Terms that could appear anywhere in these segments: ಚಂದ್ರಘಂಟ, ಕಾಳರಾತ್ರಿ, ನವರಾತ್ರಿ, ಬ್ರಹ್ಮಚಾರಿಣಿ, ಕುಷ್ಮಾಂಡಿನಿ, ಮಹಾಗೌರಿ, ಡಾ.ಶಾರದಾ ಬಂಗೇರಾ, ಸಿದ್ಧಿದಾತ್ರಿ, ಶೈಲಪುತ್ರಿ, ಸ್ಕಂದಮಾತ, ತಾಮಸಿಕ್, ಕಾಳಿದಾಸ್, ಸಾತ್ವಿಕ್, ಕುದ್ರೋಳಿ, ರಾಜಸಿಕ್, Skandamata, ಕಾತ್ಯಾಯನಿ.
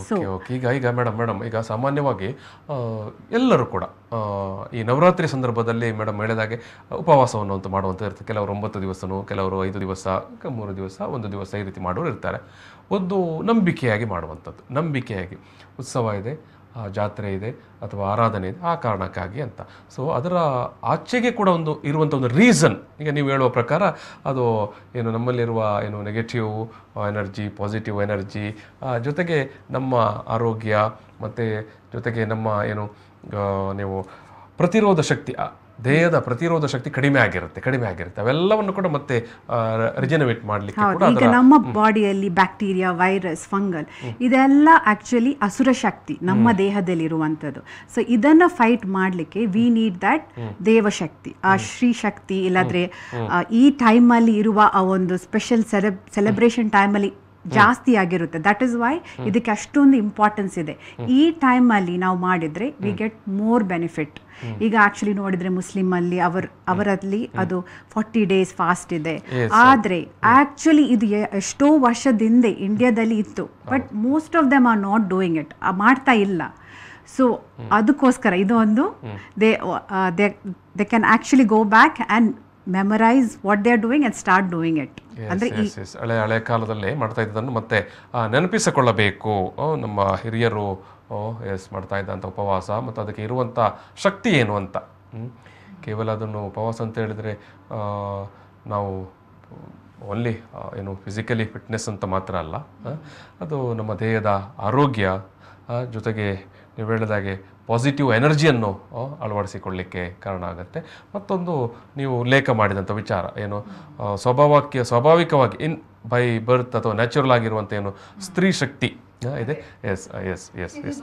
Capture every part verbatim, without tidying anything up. Okay okay ಈಗ ಈಗ madam madam ಈಗ ಸಾಮಾನ್ಯವಾಗಿ ಎಲ್ಲರೂ ಕೂಡ ಈ ನವರಾತ್ರಿ ಸಂದರ್ಭದಲ್ಲಿ ಮೇಡಮ್ ಹೇಳಿದಾಗೆ ಉಪವಾಸವನ್ನು ಅಂತ ಮಾಡುವಂಥದ್ದು ಇರ್ತದೆ. ಕೆಲವರು ಒಂಬತ್ತು ದಿವಸನೂ, ಕೆಲವರು ಐದು ದಿವಸ, ಮೂರು ದಿವಸ, ಒಂದು ದಿವಸ ಈ ರೀತಿ ಮಾಡೋರು ಇರ್ತಾರೆ. ಒಂದು ನಂಬಿಕೆಯಾಗಿ ಮಾಡುವಂಥದ್ದು, ನಂಬಿಕೆಯಾಗಿ ಉತ್ಸವ ಇದೆ, ಜಾತ್ರೆ ಇದೆ ಅಥವಾ ಆರಾಧನೆ ಇದೆ, ಆ ಕಾರಣಕ್ಕಾಗಿ ಅಂತ. ಸೊ ಅದರ ಆಚೆಗೆ ಕೂಡ ಒಂದು ಇರುವಂಥ ಒಂದು ರೀಸನ್, ಈಗ ನೀವು ಹೇಳುವ ಪ್ರಕಾರ ಅದು ಏನು ನಮ್ಮಲ್ಲಿರುವ ಏನು ನೆಗೆಟಿವ್ ಎನರ್ಜಿ, ಪಾಸಿಟಿವ್ ಎನರ್ಜಿ, ಜೊತೆಗೆ ನಮ್ಮ ಆರೋಗ್ಯ, ಮತ್ತು ಜೊತೆಗೆ ನಮ್ಮ ಏನು ನೀವು ಪ್ರತಿರೋಧ ಶಕ್ತಿ, ದೇಹದ ಪ್ರತಿರೋಧ ಶಕ್ತಿ ಕಡಿಮೆ ಆಗಿರುತ್ತೆ ಕಡಿಮೆ ಆಗಿರುತ್ತೆ ಅವೆಲ್ಲವನ್ನು ಕೂಡ ಮತ್ತೆ ರಿಜನರೇಟ್ ಮಾಡಲಿಕ್ಕೆ ಕೂಡ ಈಗ ನಮ್ಮ ಬಾಡಿಯಲ್ಲಿ ಬ್ಯಾಕ್ಟೀರಿಯಾ, ವೈರಸ್, ಫಂಗಲ್ ಇದೆಲ್ಲ ಆಕ್ಚುಲಿ ಅಸುರ ಶಕ್ತಿ ನಮ್ಮ ದೇಹದಲ್ಲಿರುವಂಥದ್ದು. ಸೊ ಇದನ್ನು ಫೈಟ್ ಮಾಡಲಿಕ್ಕೆ ವಿ ನೀಡ್ ದ್ಯಾಟ್ ದೇವಶಕ್ತಿ, ಆ ಶ್ರೀ ಶಕ್ತಿ. ಇಲ್ಲಾಂದರೆ ಈ ಟೈಮಲ್ಲಿ ಇರುವ ಆ ಒಂದು ಸ್ಪೆಷಲ್ ಸೆಲೆಬ್ ಸೆಲೆಬ್ರೇಷನ್ ಟೈಮಲ್ಲಿ ಜಾಸ್ತಿ ಆಗಿರುತ್ತೆ. ದಟ್ ಇಸ್ ವೈ ಇದಕ್ಕೆ ಅಷ್ಟೊಂದು ಇಂಪಾರ್ಟೆನ್ಸ್ ಇದೆ. ಈ ಟೈಮಲ್ಲಿ ನಾವು ಮಾಡಿದರೆ ವಿ ಗೆಟ್ ಮೋರ್ ಬೆನಿಫಿಟ್. ಈಗ ಆಕ್ಚುಲಿ ನೋಡಿದರೆ ಮುಸ್ಲಿಮಲ್ಲಿ ಅವರ್ ಅವರಲ್ಲಿ ಅದು ಫಾರ್ಟಿ ಡೇಸ್ ಫಾಸ್ಟ್ ಇದೆ. ಆದರೆ ಆಕ್ಚುಲಿ ಇದು ಎಷ್ಟೋ ವರ್ಷದಿಂದ ಇಂಡಿಯಾದಲ್ಲಿ ಇತ್ತು, but most of them are not doing it, ಮಾಡ್ತಾ ಇಲ್ಲ. ಸೊ ಅದಕ್ಕೋಸ್ಕರ ಇದು ಒಂದು they they can actually go back and memorise what they are doing and start doing it. ಹಳೆ ಹಳೆ ಕಾಲದಲ್ಲೇ ಮಾಡ್ತಾ ಇದ್ದನ್ನು ಮತ್ತೆ ನೆನಪಿಸಿಕೊಳ್ಳಬೇಕು. ನಮ್ಮ ಹಿರಿಯರು ಎಸ್ ಮಾಡ್ತಾ ಇದ್ದಂಥ ಉಪವಾಸ ಮತ್ತು ಅದಕ್ಕೆ ಇರುವಂಥ ಶಕ್ತಿ ಏನು ಅಂತ. ಕೇವಲ ಅದನ್ನು ಉಪವಾಸ ಅಂತ ಹೇಳಿದರೆ ನಾವು ಓನ್ಲಿ ಏನು ಫಿಸಿಕಲಿ ಫಿಟ್ನೆಸ್ ಅಂತ ಮಾತ್ರ ಅಲ್ಲ, ಅದು ನಮ್ಮ ದೇಹದ ಆರೋಗ್ಯ, ಜೊತೆಗೆ ನೀವು ಹೇಳಿದಾಗೆ ಪಾಸಿಟಿವ್ ಎನರ್ಜಿಯನ್ನು ಅಳವಡಿಸಿಕೊಳ್ಳಲಿಕ್ಕೆ ಕಾರಣ ಆಗುತ್ತೆ. ಮತ್ತೊಂದು ನೀವು ಉಲ್ಲೇಖ ಮಾಡಿದಂಥ ವಿಚಾರ ಏನು, ಸ್ವಭಾವಕ್ಕೆ ಸ್ವಾಭಾವಿಕವಾಗಿ ಇನ್ ಬೈ ಬರ್ತ್ ಅಥವಾ ನ್ಯಾಚುರಲ್ ಆಗಿರುವಂಥ ಏನು ಸ್ತ್ರೀ ಶಕ್ತಿ ಇದೆ. ಎಸ್ ಎಸ್ ಎಸ್ ಎಸ್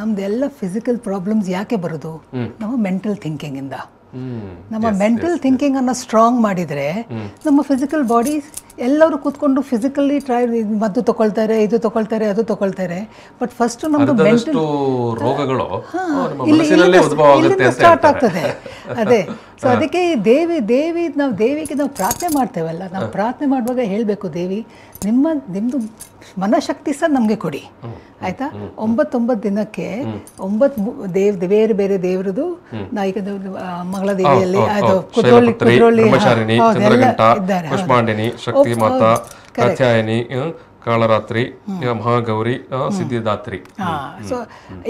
ನಮ್ದೆಲ್ಲ ಫಿಸಿಕಲ್ ಪ್ರಾಬ್ಲಮ್ಸ್ ಯಾಕೆ ಬರೋದು? ನಮ್ಮ ಮೆಂಟಲ್ ಥಿಂಕಿಂಗ್ ಇಂದ. ನಮ್ಮ ಮೆಂಟಲ್ ಥಿಂಕಿಂಗ್ ಅನ್ನು ಸ್ಟ್ರಾಂಗ್ ಮಾಡಿದರೆ ನಮ್ಮ ಫಿಸಿಕಲ್ ಬಾಡಿ, ಎಲ್ಲರೂ ಕೂತ್ಕೊಂಡು ಫಿಸಿಕಲಿ ಟ್ರೈ ಮದ್ದು ತಗೊಳ್ತಾರೆ, ಇದು ತಗೊಳ್ತಾರೆ, ಅದು ತಗೊಳ್ತಾರೆ, ಬಟ್ ಫಸ್ಟ್ ನಮ್ದು ಮೆಂಟಲ್ ರೋಗಗಳು ಸ್ಟಾರ್ಟ್ ಆಗ್ತದೆ. ಅದೇ ಸೊ ಅದಕ್ಕೆ ದೇವಿ ದೇವಿ ನಾವು ದೇವಿಗೆ ನಾವು ಪ್ರಾರ್ಥನೆ ಮಾಡ್ತೇವಲ್ಲ, ನಾವು ಪ್ರಾರ್ಥನೆ ಮಾಡುವಾಗ ಹೇಳಬೇಕು, ದೇವಿ ನಿಮ್ಮ ನಿಮ್ಮದು ಮನಃಶಕ್ತಿ ಸಹ ನಮಗೆ ಕೊಡಿ, ಆಯಿತಾ? ಒಂಬತ್ತೊಂಬತ್ತು ದಿನಕ್ಕೆ ಒಂಬತ್ತು ದೇವ್ ಬೇರೆ ಬೇರೆ ದೇವರದು, ನಾ ಈಗ ಮಗಳ ದೇವಿಯಲ್ಲಿ ಅದು ಕುದ್ರೋಳಿ ಕುದ್ರೋಳಿ ಇದ್ದಾರೆ, ಶಕ್ತಿಮಾತಾ, ಕಾತ್ಯಾಯನಿ, ಕಾಳರಾತ್ರಿ, ಮಹಾಗೌರಿ, ಸಿದ್ಧಿದಾತ್ರಿ. ಸೊ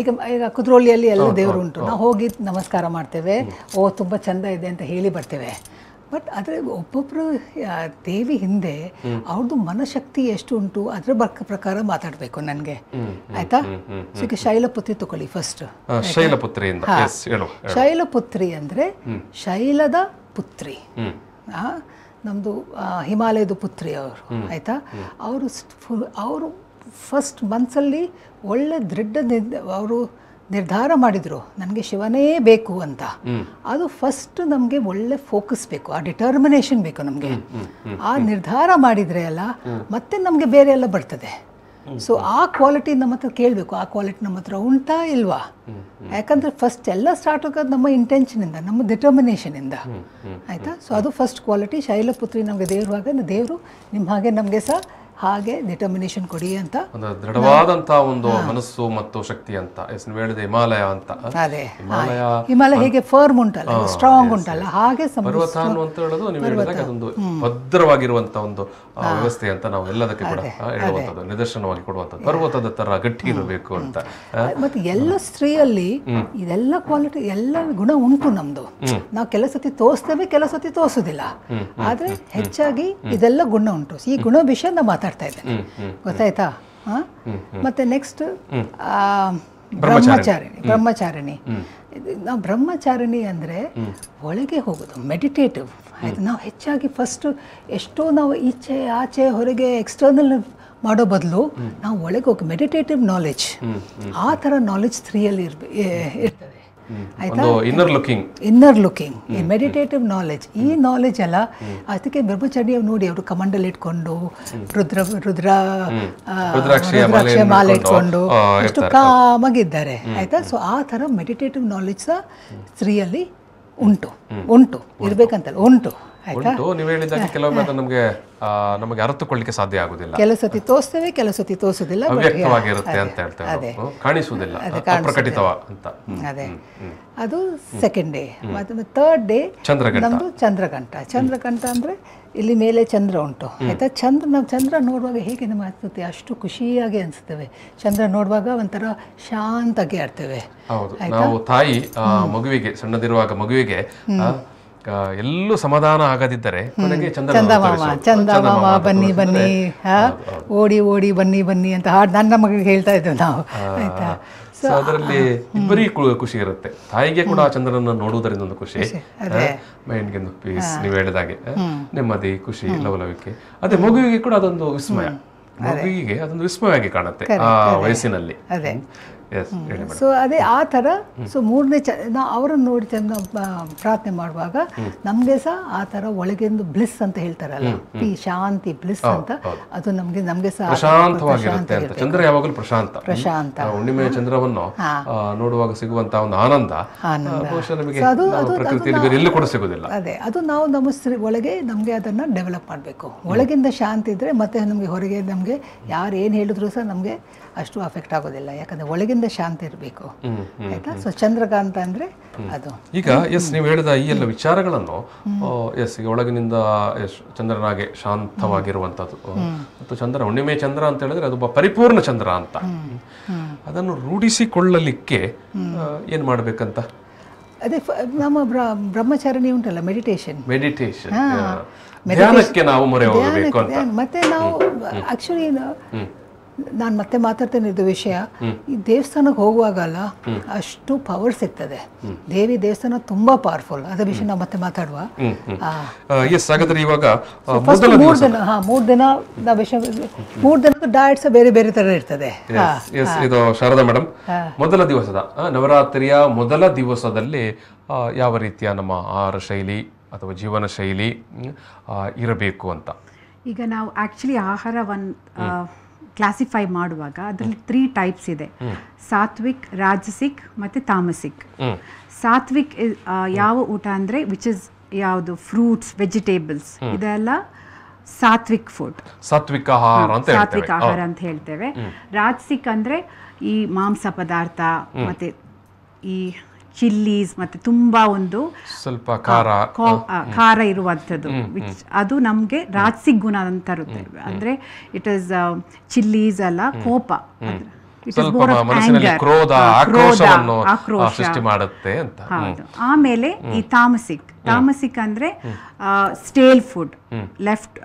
ಈಗ ಈಗ ಕುದ್ರೋಳಿಯಲ್ಲಿ ಎಲ್ಲ ದೇವರು ಉಂಟು, ನಾವು ಹೋಗಿ ನಮಸ್ಕಾರ ಮಾಡ್ತೇವೆ, ಓ ತುಂಬ ಚಂದ ಇದೆ ಅಂತ ಹೇಳಿ ಬರ್ತೇವೆ. ಬಟ್ ಆದರೆ ಒಬ್ಬೊಬ್ಬರು ದೇವಿ ಹಿಂದೆ ಅವ್ರದ್ದು ಮನಃಶಕ್ತಿ ಎಷ್ಟು ಉಂಟು ಅದರ ಬಕ್ಕ ಪ್ರಕಾರ ಮಾತಾಡಬೇಕು ನನಗೆ, ಆಯಿತಾ? ಸೊ ಈಗ ಶೈಲಪುತ್ರಿ ತಗೊಳ್ಳಿ ಫಸ್ಟ್. ಶೈಲಪುತ್ರಿ ಅಂದರೆ ಶೈಲದ ಪುತ್ರಿ, ನಮ್ಮದು ಹಿಮಾಲಯದ ಪುತ್ರಿ ಅವರು, ಆಯಿತಾ? ಅವರು ಅವರು ಫಸ್ಟ್ ಮನ್ಸಲ್ಲಿ ಒಳ್ಳೆ ದೃಢ ಅವರು ನಿರ್ಧಾರ ಮಾಡಿದರು, ನನಗೆ ಶಿವನೇ ಬೇಕು ಅಂತ. ಅದು ಫಸ್ಟ್ ನಮಗೆ ಒಳ್ಳೆ ಫೋಕಸ್ ಬೇಕು, ಆ ಡಿಟರ್ಮಿನೇಷನ್ ಬೇಕು ನಮಗೆ. ಆ ನಿರ್ಧಾರ ಮಾಡಿದರೆ ಅಲ್ಲ ಮತ್ತೆ ನಮಗೆ ಬೇರೆ ಎಲ್ಲ ಬರ್ತದೆ. ಸೊ ಆ ಕ್ವಾಲಿಟಿ ನಮ್ಮ ಹತ್ರ ಕೇಳಬೇಕು, ಆ ಕ್ವಾಲಿಟಿ ನಮ್ಮ ಹತ್ರ ಉಂಟಾ ಇಲ್ವಾ? ಯಾಕಂದರೆ ಫಸ್ಟ್ ಎಲ್ಲ ಸ್ಟಾರ್ಟ್ ಆಗೋದು ನಮ್ಮ ಇಂಟೆನ್ಷನಿಂದ, ನಮ್ಮ ಡಿಟರ್ಮಿನೇಷನಿಂದ, ಆಯಿತಾ? ಸೊ ಅದು ಫಸ್ಟ್ ಕ್ವಾಲಿಟಿ. ಶೈಲಪುತ್ರಿ ನಮಗೆ ದೇವರು, ಹಾಗೆ ದೇವರು ನಿಮ್ಮ ಹಾಗೆ ನಮಗೆ ಸಹ ಹಾಗೆ ಡಿಟರ್ಮಿನೇಷನ್ ಕೊಡಿ ಅಂತ, ದೃಢವಾದಂಥ ಒಂದು ಮನಸ್ಸು ಮತ್ತು ಶಕ್ತಿ ಅಂತ. ಹೇಳಿದೆ ಹಿಮಾಲಯ ಅಂತ, ಅದೇ ಹಿಮಾಲಯ ಹೇಗೆ ಫರ್ಮ್ ಉಂಟಲ್ಲ, ಸ್ಟ್ರಾಂಗ್ ಉಂಟಲ್ಲ, ಹಾಗೆ ಪರ್ವತ ಅಂತ ಹೇಳೋದು ನೀವು ಹೇಳಿದಾಗ ಅದೊಂದು ಭದ್ರವಾಗಿರುವಂಥ ಒಂದು ವ್ಯವಸ್ಥೆ ಅಂತ ನಾವು ಎಲ್ಲದಕ್ಕೆ ಕೂಡ ಹೇಳುವಂಥದ್ದು, ನಿದರ್ಶನವಾಗಿ ಕೊಡುವಂಥದ್ದು. ಪರ್ವತದ ತರ ಗಟ್ಟಿ ಇರಬೇಕು ಅಂತ. ಮತ್ತೆ ಎಲ್ಲ ಸ್ತ್ರೀಯಲ್ಲಿ ಇದೆಲ್ಲ ಕ್ವಾಲಿಟಿ, ಎಲ್ಲ ಗುಣ ಉಂಟು ನಮ್ದು. ನಾವು ಕೆಲಸತಿ ತೋರಿಸ್ತೇವೆ, ಕೆಲಸತಿ ತೋರಿಸೋದಿಲ್ಲ, ಆದ್ರೆ ಹೆಚ್ಚಾಗಿ ಇದೆಲ್ಲ ಗುಣ ಉಂಟು. ಈ ಗುಣ ವಿಷಯ ನಮ್ಮ ಮಾತಾಡ್ತಾ ಇದ್ದೇನೆ, ಗೊತ್ತಾಯ್ತಾ? ಹಾಂ, ಮತ್ತೆ ನೆಕ್ಸ್ಟ್ ಬ್ರಹ್ಮಚಾರಿಣಿ. ಬ್ರಹ್ಮಚಾರಿಣಿ ನಾವು ಬ್ರಹ್ಮಚಾರಿಣಿ ಅಂದರೆ ಒಳಗೆ ಹೋಗೋದು, ಮೆಡಿಟೇಟಿವ್, ಆಯಿತು? ನಾವು ಹೆಚ್ಚಾಗಿ ಫಸ್ಟು ಎಷ್ಟೋ ನಾವು ಈಚೆ ಆಚೆ ಹೊರಗೆ ಎಕ್ಸ್ಟರ್ನಲ್ ಮಾಡೋ ಬದಲು ನಾವು ಒಳಗೆ ಹೋಗಿ ಮೆಡಿಟೇಟಿವ್ ನಾಲೆಜ್, ಆ ಥರ ನಾಲೆಜ್ ಸ್ತ್ರೀಯಲ್ಲಿ ಇರ್ಬೇ ಇರ್ತದೆ, ಆಯಿತಾ? ಇನ್ನರ್ ಲುಕಿಂಗ್ ಇನ್ನರ್ ಲುಕಿಂಗ್ ಈ ಮೆಡಿಟೇಟಿವ್ ನಾಲೆಜ್, ಈ ನಾಲೆಜ್ ಅಲ್ಲ. ಅದಕ್ಕೆ ಬ್ರಹ್ಮಚಾರಿ ಅವ್ರು ನೋಡಿ, ಅವರು ಕಮಂಡಲ್ಲಿ ಇಟ್ಕೊಂಡು ರುದ್ರ ರುದ್ರ ರುದ್ರಾಕ್ಷ ಮಾಲೆ ಇಟ್ಕೊಂಡು ಎಷ್ಟು ಕಾಮಾಗಿದ್ದಾರೆ, ಆಯಿತಾ? ಸೊ ಆ ಥರ ಮೆಡಿಟೇಟಿವ್ ನಾಲೆಜ್ ಸಹ ಸ್ತ್ರೀಯಲ್ಲಿ ಉಂಟು ಉಂಟು ಇರಬೇಕಂತಲ್ಲ, ಉಂಟು, ಉಂಟು. ನೀವು ಹೇಳಿದಾಗ ಕೆಲವೊಮ್ಮೆ ಅದು ನಮಗೆ ನಮಗೆ ಅರ್ಥಕೊಳ್ಳಿಕ್ಕೆ ಸಾಧ್ಯ ಆಗುದಿಲ್ಲ. ಕೆಲವು ಸತಿ ತೋರಿಸ್ತೇವೆ, ಕೆಲವು ಸತಿ ತೋರಿಸೋದಿಲ್ಲ, ಅವ್ಯಕ್ತವಾಗಿರುತ್ತೆ ಅಂತ ಹೇಳ್ತೇವೆ, ಕಾಣಿಸುವುದಿಲ್ಲ, ಅಪ್ರಕಟಿತವ ಅಂತ. ಅದೇ ಅದು ಸೆಕೆಂಡ್ ಡೇ. ಮತ್ತು ಥರ್ಡ್ ಡೇ ನಮ್ಮದು ಚಂದ್ರಗಂಟ. ಚಂದ್ರಗಂಟ ಅಂದರೆ ಇಲ್ಲಿ ಮೇಲೆ ಚಂದ್ರ ಉಂಟು, ಆಯಿತಾ. ಚಂದ್ರ ನಾವು ಚಂದ್ರ ನೋಡುವಾಗ ಹೇಗೆ ನಮ್ಮ ಅನಿಸುತ್ತೆ, ಅಷ್ಟು ಖುಷಿಯಾಗಿ ಅನಿಸುತ್ತೇವೆ. ಚಂದ್ರ ನೋಡುವಾಗ ಒಂಥರ ಶಾಂತಾಗಿ ಆಡ್ತೇವೆ. ಹೌದು, ನಾವು ತಾಯಿ ಮಗುವಿಗೆ, ಸಣ್ಣದಿರುವಾಗ ಮಗುವಿಗೆ ಎಲ್ಲೂ ಸಮಾಧಾನ ಆಗದಿದ್ದರೆ ಚಂದಮಾಮ ಚಂದಮಾಮ ಬನ್ನಿ ಬನ್ನಿ, ಓಡಿ ಓಡಿ ಬನ್ನಿ ಬನ್ನಿ ಅಂತ ಹಾಡು ನನ್ನ ಮಗಳಿಗೆ ಹೇಳ್ತಾ ಇದ್ದೇವೆ ನಾವು, ಆಯ್ತಾ. ಸೊ ಅದರಲ್ಲಿ ಇಬ್ಬರಿ ಖುಷಿ ಇರುತ್ತೆ. ತಾಯಿಗೆ ಕೂಡ ಆ ಚಂದ್ರನ ನೋಡುವುದರಿಂದ ಒಂದು ಖುಷಿ, ಮೈಂಡ್ಗೆ ಒಂದು ಪೀಸ್, ನೀವು ಹೇಳಿದಾಗೆ ನೆಮ್ಮದಿ, ಖುಷಿ, ಲವಲವಿಕೆ. ಅದೇ ಮಗುವಿಗೆ ಕೂಡ ಅದೊಂದು ವಿಸ್ಮಯ, ಮಗುವಿಗೆ ಅದೊಂದು ವಿಸ್ಮಯವಾಗಿ ಕಾಣುತ್ತೆ ಆ ವಯಸ್ಸಿನಲ್ಲಿ. ಸೊ ಅದೇ ಆ ಥರ. ಸೊ ಮೂರನೇ ಚ ನಾವು ಅವರನ್ನು ನೋಡಿ ಚಂದ ಪ್ರಾರ್ಥನೆ ಮಾಡುವಾಗ ನಮಗೆ ಸಹ ಆ ಥರ ಒಳಗಿಂದು ಬ್ಲಿಸ್ ಅಂತ ಹೇಳ್ತಾರಲ್ಲ, ಈ ಶಾಂತಿ ಬ್ಲಿಸ್ ಅಂತ, ಅದು ನಮಗೆ ನಮಗೆ ಸಹ ಪ್ರಶಾಂತವಾಗಿರುತ್ತೆ ಅಂತ. ಚಂದ್ರ ಯಾವಾಗಲೂ ಪ್ರಶಾಂತ ಪ್ರಶಾಂತ ಹುಣ್ಣಿಮೆಯ ಚಂದ್ರವನ್ನು ನೋಡುವಾಗ ಸಿಗುವಂತಹ ಒಂದು ಆನಂದ, ಅದು ಅದು ಕೂಡ ಸಿಗುದಿಲ್ಲ. ಅದೇ ಅದು ನಾವು ನಮ್ಮ ಒಳಗೆ ನಮಗೆ ಅದನ್ನು ಡೆವಲಪ್ ಮಾಡಬೇಕು. ಒಳಗಿಂದ ಶಾಂತಿ ಇದ್ದರೆ ಮತ್ತೆ ನಮಗೆ ಹೊರಗೆ ನಮಗೆ ಯಾರು ಏನು ಹೇಳಿದ್ರು ಸಹ ನಮಗೆ ಅಷ್ಟು ಅಫೆಕ್ಟ್ ಆಗೋದಿಲ್ಲ, ಯಾಕಂದರೆ ಒಳಗಿಂದ ಶಾಂತಿ ಇರಬೇಕು, ಆಯ್ತಾ. ಸೊ ಚಂದ್ರಕಾಂತ ಅಂದರೆ ಅದು. ಈಗ ಎಸ್ ನೀವು ಹೇಳಿದ ಈ ಎಲ್ಲ ವಿಚಾರಗಳನ್ನು, ಎಸ್ ಈಗ ಒಳಗಿನಿಂದ ಚಂದ್ರನಾಗೆ ಶಾಂತವಾಗಿರುವಂಥದ್ದು, ಮತ್ತು ಚಂದ್ರ ಹುಣ್ಣಿಮೆ ಚಂದ್ರ ಅಂತ ಹೇಳಿದ್ರೆ ಅದು ಪರಿಪೂರ್ಣ ಚಂದ್ರ ಅಂತ. ಅದನ್ನು ರೂಢಿಸಿಕೊಳ್ಳಲಿಕ್ಕೆ ಏನು ಮಾಡಬೇಕಂತ? ಅದೇ ನಮ್ಮ ಬ್ರಹ್ಮಚಾರಿಣಿ ಉಂಟಲ್ಲ, ಮೆಡಿಟೇಷನ್ ಮೆಡಿಟೇಷನ್ ಧ್ಯಾನಕ್ಕೆ ನಾವು ಮೊರೆ ಹೋಗಬೇಕು ಅಂತ. ಮತ್ತೆ ನಾವು ಆಕ್ಚುಲಿ ನಾನು ಮತ್ತೆ ಮಾತಾಡ್ತೇನೆ ಇದು ವಿಷಯ. ಈ ದೇವಸ್ಥಾನಕ್ಕೆ ಹೋಗುವಾಗಲ್ಲ ಅಷ್ಟು ಪವರ್ ಸಿಗ್ತದೆ, ದೇವಿ ದೇವಸ್ಥಾನ ತುಂಬಾ ಪವರ್ಫುಲ್. ಅದ ವಿಷಯ ನಾವು ಮತ್ತೆ ಮಾತಾಡುವ. ಮೂರು ದಿನ ಮೂರು ದಿನದ ಡಯಟ್ಸ್ ಬೇರೆ ಬೇರೆ ತರ ಇರ್ತದೆ. ಇದು ಶಾರದಾ ಮೇಡಮ್, ಮೊದಲ ದಿವಸದ ನವರಾತ್ರಿಯ ಮೊದಲ ದಿವಸದಲ್ಲಿ ಯಾವ ರೀತಿಯ ನಮ್ಮ ಆಹಾರ ಶೈಲಿ ಅಥವಾ ಜೀವನ ಶೈಲಿ ಇರಬೇಕು ಅಂತ? ಈಗ ನಾವು ಆಕ್ಚುಲಿ ಆಹಾರವನ್ನು ಕ್ಲಾಸಿಫೈ ಮಾಡುವಾಗ ಅದರಲ್ಲಿ ತ್ರೀ ಟೈಪ್ಸ್ ಇದೆ, ಸಾತ್ವಿಕ್, ರಾಜಸಿಕ್ ಮತ್ತು ತಾಮಸಿಕ್. ಸಾತ್ವಿಕ್ ಯಾವ ಊಟ ಅಂದರೆ ವಿಚ್ ಇಸ್ ಯಾವುದು ಫ್ರೂಟ್ಸ್, ವೆಜಿಟೇಬಲ್ಸ್, ಇದೆಲ್ಲ ಸಾತ್ವಿಕ್ ಫುಡ್, ಸಾತ್ವಿಕ ಆಹಾರ ಅಂತ ಹೇಳ್ತೇವೆ. ರಾಜಸಿಕ್ ಅಂದರೆ ಈ ಮಾಂಸ ಪದಾರ್ಥ ಮತ್ತು ಈ ಚಿಲ್ಲೀಸ್ ಮತ್ತು ತುಂಬ ಒಂದು ಸ್ವಲ್ಪ ಖಾರ ಖಾರ ಇರುವಂಥದ್ದು, ವಿಚ್ ಅದು ನಮಗೆ ರಾಜಸಿಕ್ ಗುಣ ಅಂತ ತರುತ್ತೆ. ಅಂದರೆ ಇಟ್ ಈಸ್ ಚಿಲ್ಲೀಸ್ ಅಲ್ಲ, ಕೋಪ, it is more of anger, ಕ್ರೋಧ, ಆಕ್ರೋಶ ಮಾಡುತ್ತೆ ಅಂತ. ಹೌದು. ಆಮೇಲೆ ಈ ತಾಮಸಿಕ್ ತಾಮಸಿಕ್ ಅಂದರೆ ಸ್ಟೇಲ್ ಫುಡ್, ಲೆಫ್ಟ್